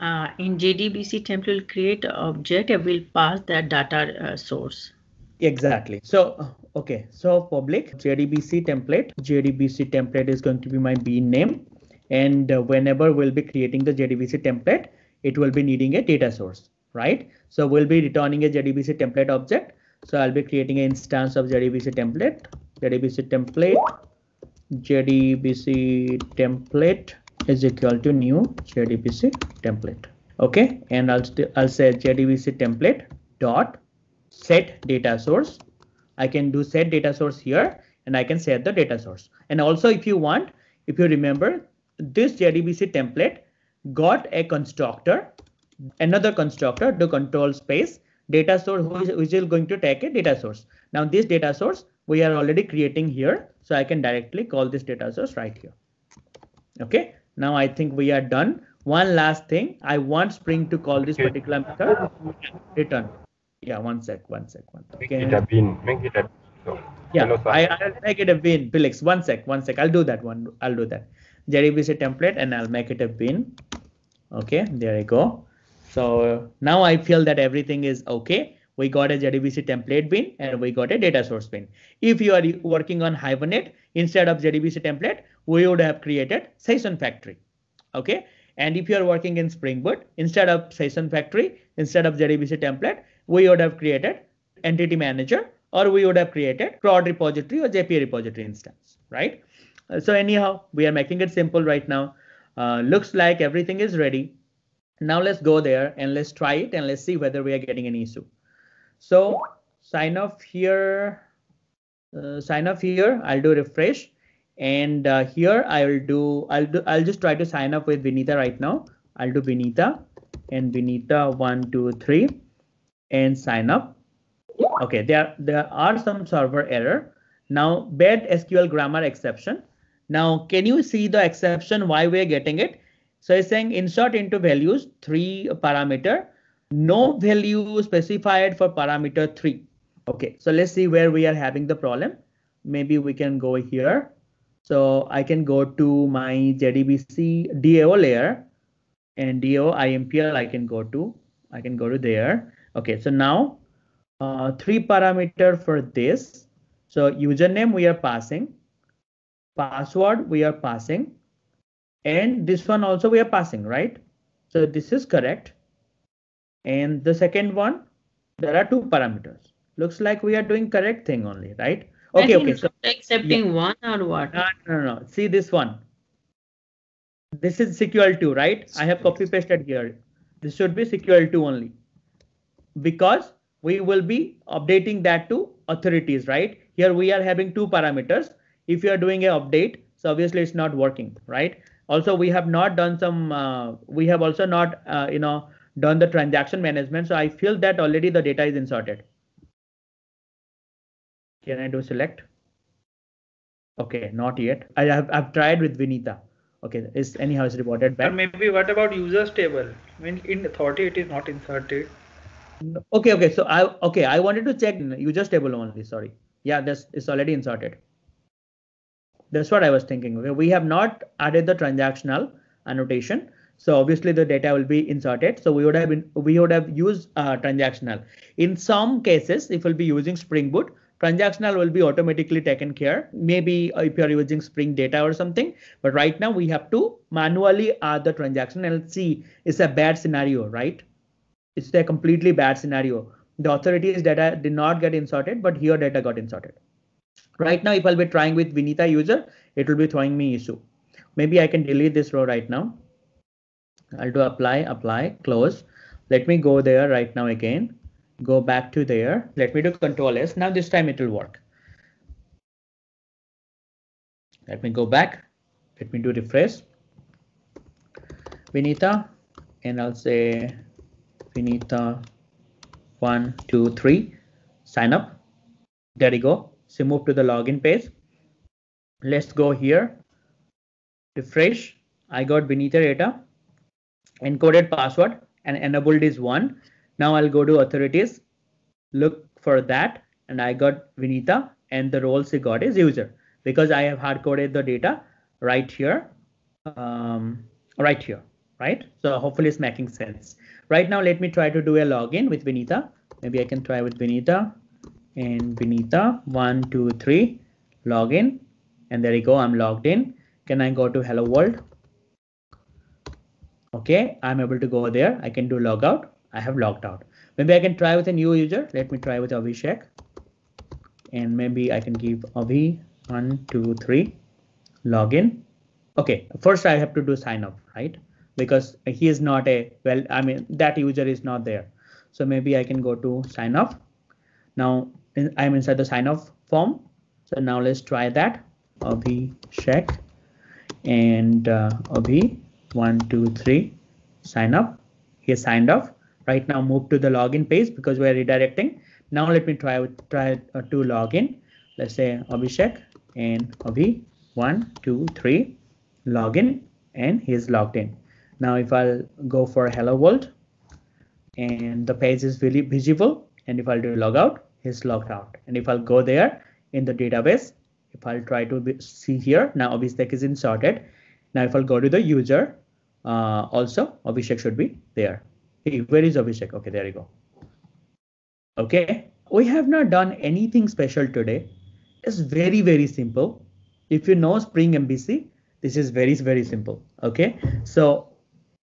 uh, in J D B C template create object, I will pass that data uh, source. Exactly. So, okay. So public J D B C template. J D B C template is going to be my bean name, and uh, whenever we'll be creating the J D B C template, it will be needing a data source, right? So we'll be returning a J D B C template object. So I'll be creating an instance of J D B C template. J D B C template. J D B C template is equal to new J D B C template. Okay, and I'll I'll say J D B C template dot set data source. I can do set data source here, and I can set the data source. And also, if you want, if you remember, this J D B C template got a constructor, another constructor, the control space data source, which, which is going to take a data source. Now this data source we are already creating here. So I can directly call this data source right here. Okay, now I think we are done. One last thing, I want Spring to call this okay. particular method return. Yeah, one sec, one sec, one sec. Make okay. it a bean, make it a so, Yeah, no, I, I'll make it a bean, Felix, one sec, one sec. I'll do that one, I'll do that. J D B C template and I'll make it a bean. Okay, there you go. So now I feel that everything is okay. We got a J D B C template bin and we got a data source bin. If you are working on Hibernate instead of J D B C template, we would have created Session Factory. Okay. And if you are working in Spring Boot, instead of Session Factory, instead of J D B C template, we would have created Entity Manager, or we would have created C R U D repository or J P A repository instance, right? So anyhow, we are making it simple right now. Uh, looks like everything is ready. Now let's go there and let's try it and let's see whether we are getting an issue. So sign up here, uh, sign up here. I'll do refresh, and uh, here I will do. I'll do. I'll just try to sign up with Vinita right now. I'll do Vinita, and Vinita one two three, and sign up. Okay, there there are some server error. Now bad S Q L grammar exception. Now can you see the exception? Why we are getting it? So it's saying insert into values three parameter. No value specified for parameter three. Okay, so let's see where we are having the problem. Maybe we can go here. So I can go to my J D B C D A O layer and D A O I M P L I can go to. I can go to there. Okay, so now uh, three parameter for this. So username we are passing. Password we are passing. And this one also we are passing, right? So this is correct. And the second one, there are two parameters. Looks like we are doing correct thing only, right? Okay, okay. So accepting yeah. one or what? No, no, no, no. See this one. This is S Q L two, right? I have copy pasted here. This should be S Q L two only, because we will be updating that to authorities, right? Here we are having two parameters. If you are doing an update, so obviously it's not working, right? Also, we have not done some. Uh, we have also not, uh, you know, done the transaction management. So I feel that already the data is inserted. Can I do select? Okay, not yet. I have I've tried with Vinita. Okay, is anyhow is reported back. Or maybe what about users table? I mean, in authority it is not inserted. Okay, okay. So I okay I wanted to check users table only. Sorry. Yeah, that's it's already inserted. That's what I was thinking. Okay, we have not added the transactional annotation. So obviously the data will be inserted. So we would have been, we would have used uh, transactional. In some cases, if we'll be using Spring Boot, transactional will be automatically taken care. Maybe if you're using Spring Data or something, but right now we have to manually add the transaction, and see, it's a bad scenario, right? It's a completely bad scenario. The authorities data did not get inserted, but here data got inserted. Right now, if I'll be trying with Vinita user, it will be throwing me issue. Maybe I can delete this row right now. I'll do apply, apply, close. Let me go there right now again. Go back to there. Let me do Control S. Now this time it will work. Let me go back. Let me do refresh. Vinita, and I'll say Vinita one, two, three. Sign up. There you go. So move to the login page. Let's go here. Refresh. I got Vinita data. Encoded password and enabled is one. Now I'll go to authorities, look for that, and I got Vinita, and the role she got is user, because I have hard coded the data right here, um, right here, right? So hopefully it's making sense. Right now, let me try to do a login with Vinita. Maybe I can try with Vinita, and Vinita one, two, three, login, and there you go. I'm logged in. Can I go to Hello World? Okay, I'm able to go there. I can do logout. I have logged out. Maybe I can try with a new user. Let me try with Abhishek. And maybe I can give Abhi one, two, three, login. Okay, first I have to do sign up, right? Because he is not a, well, I mean, that user is not there. So maybe I can go to sign up. Now I'm inside the sign up form. So now let's try that. Abhishek and uh, Abhi one, two, three, sign up. He has signed up. Right now, move to the login page because we're redirecting. Now let me try with, try uh, to log in. Let's say Abhishek and Abhi, one, two, three, login, and he is logged in. Now if I'll go for Hello World, and the page is really visible, and if I'll do logout, he's logged out. And if I'll go there in the database, if I'll try to be, see here, now Abhishek is inserted. Now if I'll go to the user, uh, also Abhishek should be there. Hey, where is Abhishek? Okay, there you go. Okay, we have not done anything special today. It's very, very simple. If you know Spring M V C, this is very, very simple. Okay, so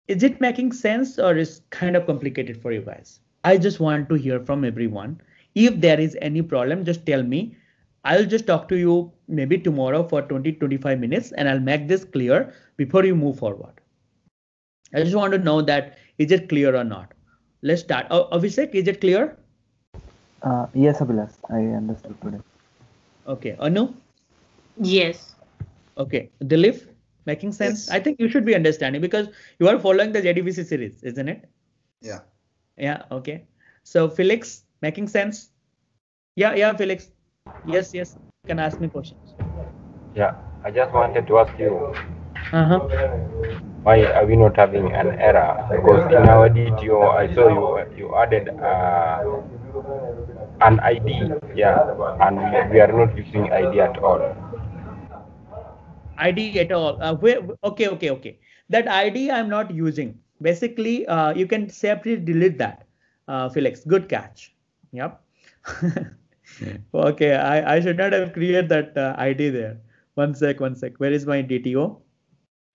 is it making sense or is kind of complicated for you guys? I just want to hear from everyone. If there is any problem, just tell me. I'll just talk to you maybe tomorrow for twenty, twenty-five minutes, and I'll make this clear before you move forward. I just want to know that is it clear or not? Let's start. Oh, Abhishek, is it clear? Uh, yes, Abhilash, I understood today. Okay, Anu? Yes. Okay, Dilip, making sense? Yes. I think you should be understanding because you are following the J D B C series, isn't it? Yeah. Yeah, okay. So Felix, making sense? Yeah, yeah, Felix. Yes, yes, you can ask me questions. Yeah, I just wanted to ask you. Uh-huh. Why are we not having an error? Because in our D T O, I saw you you added uh, an I D, yeah, and we are not using I D at all. I D at all? Uh, where, okay, okay, okay. That I D I'm not using. Basically, uh, you can separately delete that. Uh, Felix, good catch. Yep. Okay, I I should not have created that uh, I D there. One sec, one sec. Where is my D T O?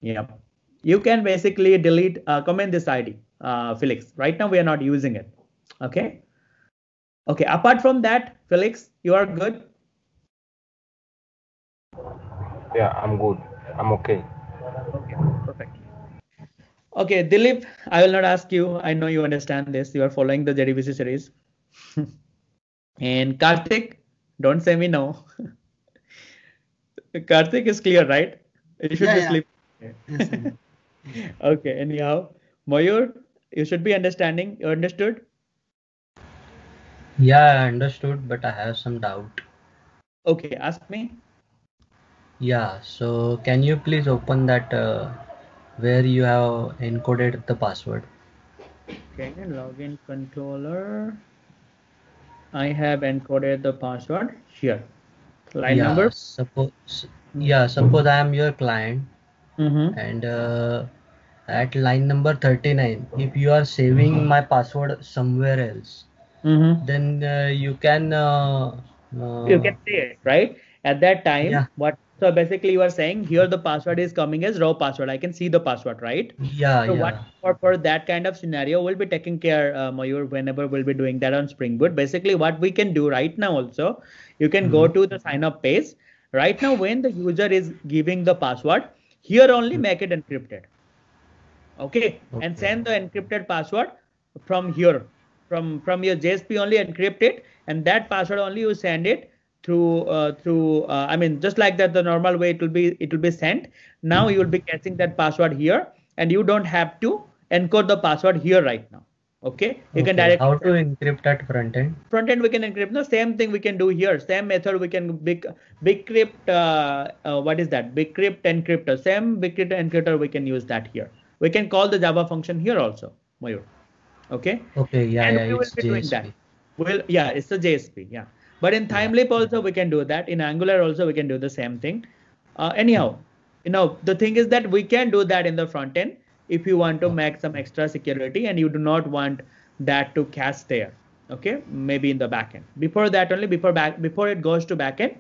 Yep. You can basically delete, uh, comment this I D. uh, Felix. Right now we are not using it. Okay. Okay. Apart from that, Felix, you are good. Yeah, I'm good. I'm okay. Okay, perfect. Okay, Dilip, I will not ask you. I know you understand this. You are following the J D B C series. And Karthik, don't say me no. Karthik is clear, right? You should yeah, be yeah. sleeping. Yes, okay, anyhow. Mayur, you should be understanding. You understood? Yeah, I understood, but I have some doubt. Okay, ask me. Yeah, so can you please open that uh, where you have encoded the password? Okay, login controller. I have encoded the password here. Line yeah, number? Suppose, yeah, suppose I am your client mm-hmm. and uh, at line number thirty-nine, if you are saving mm-hmm. my password somewhere else, mm-hmm. then uh, you can... Uh, uh, you can see it, right? At that time, yeah. what? So basically you are saying here the password is coming as raw password. I can see the password, right? Yeah. So yeah. what for, for that kind of scenario we'll be taking care, uh, Mayur, whenever we'll be doing that on Spring Boot. Basically what we can do right now also, you can mm-hmm. go to the sign up page. Right now when the user is giving the password, here only mm-hmm. make it encrypted. Okay? okay. And send the encrypted password from here. From, from your J S P only encrypt it, and that password only you send it through uh, through uh, I mean just like that the normal way it will be it will be sent. Now mm-hmm. you will be catching that password here and you don't have to encode the password here right now. Okay, you okay. can directly how to encrypt that front end. Front end we can encrypt the no, same thing we can do here. Same method we can big BCrypt uh, uh, what is that? BCrypt encryptor. Same BCrypt encryptor we can use that here. We can call the Java function here also, Mayur. Okay. Okay. Yeah. And yeah, we will it's be doing J S P. That. Well, yeah, it's the J S P. Yeah. But in Thymeleaf also we can do that. In Angular also we can do the same thing. Uh, anyhow, you know, the thing is that we can do that in the front end if you want to make some extra security and you do not want that to cache there. Okay, maybe in the back end. Before that only, before back, before it goes to back end,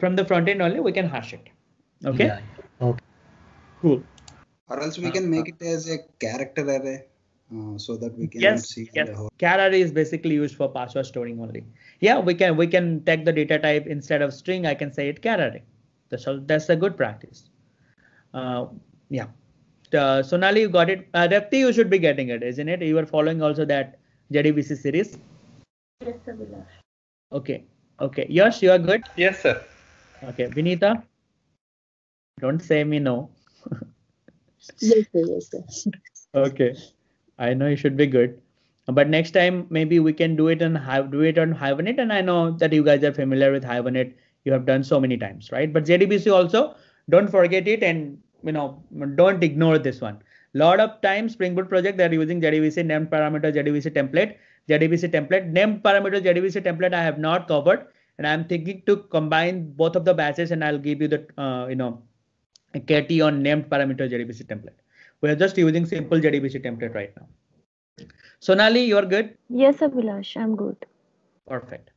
from the front end only we can hash it. Okay. Yeah, okay. Cool. Or else we uh, can make it as a character array. Uh, so that we can yes, see yes. the whole. Char array is basically used for password storing only. Yeah, we can we can take the data type instead of string. I can say it char array. That's all, that's a good practice. Uh, yeah. Uh, Sonali, you got it. Uh, Repti, you should be getting it, isn't it? You are following also that J D B C series. Yes, sir. Okay. Okay. Yash, you are good. Yes, sir. Okay. Vinita, don't say me no. Yes, sir. Yes, sir. Okay. I know you should be good, but next time maybe we can do it and do it on Hibernate. And I know that you guys are familiar with Hibernate. You have done so many times, right? But J D B C also, don't forget it, and you know, don't ignore this one. Lot of times Spring Boot project they are using J D B C named parameter, J D B C template, J D B C template named parameter, J D B C template. I have not covered, and I'm thinking to combine both of the batches, and I'll give you the uh, you know, a K T on named parameter J D B C template. We are just using simple J D B C template right now. Sonali, you are good? Yes, Abhilash, I'm good. Perfect.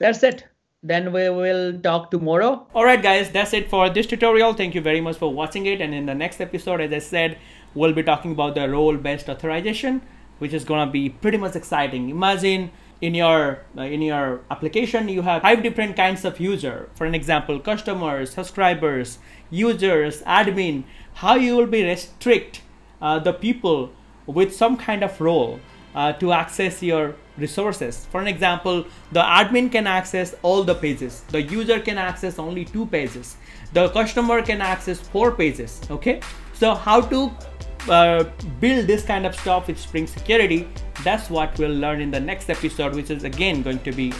That's it. Then we will talk tomorrow. All right, guys, that's it for this tutorial. Thank you very much for watching it. And in the next episode, as I said, we'll be talking about the role-based authorization, which is going to be pretty much exciting. Imagine in your, uh, in your application, you have five different kinds of user. For an example, customers, subscribers, users, admin. How you will be restrict uh, the people with some kind of role uh, to access your resources. For an example, the admin can access all the pages. The user can access only two pages. The customer can access four pages. Okay. So how to uh, build this kind of stuff with Spring Security, that's what we'll learn in the next episode, which is again going to be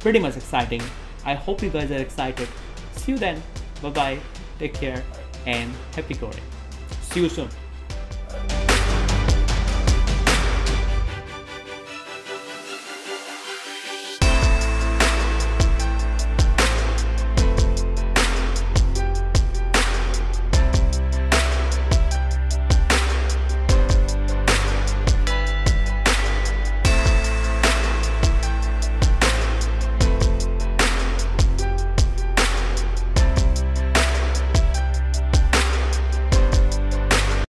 pretty much exciting. I hope you guys are excited. See you then. Bye-bye. Take care. And happy coding. See you soon.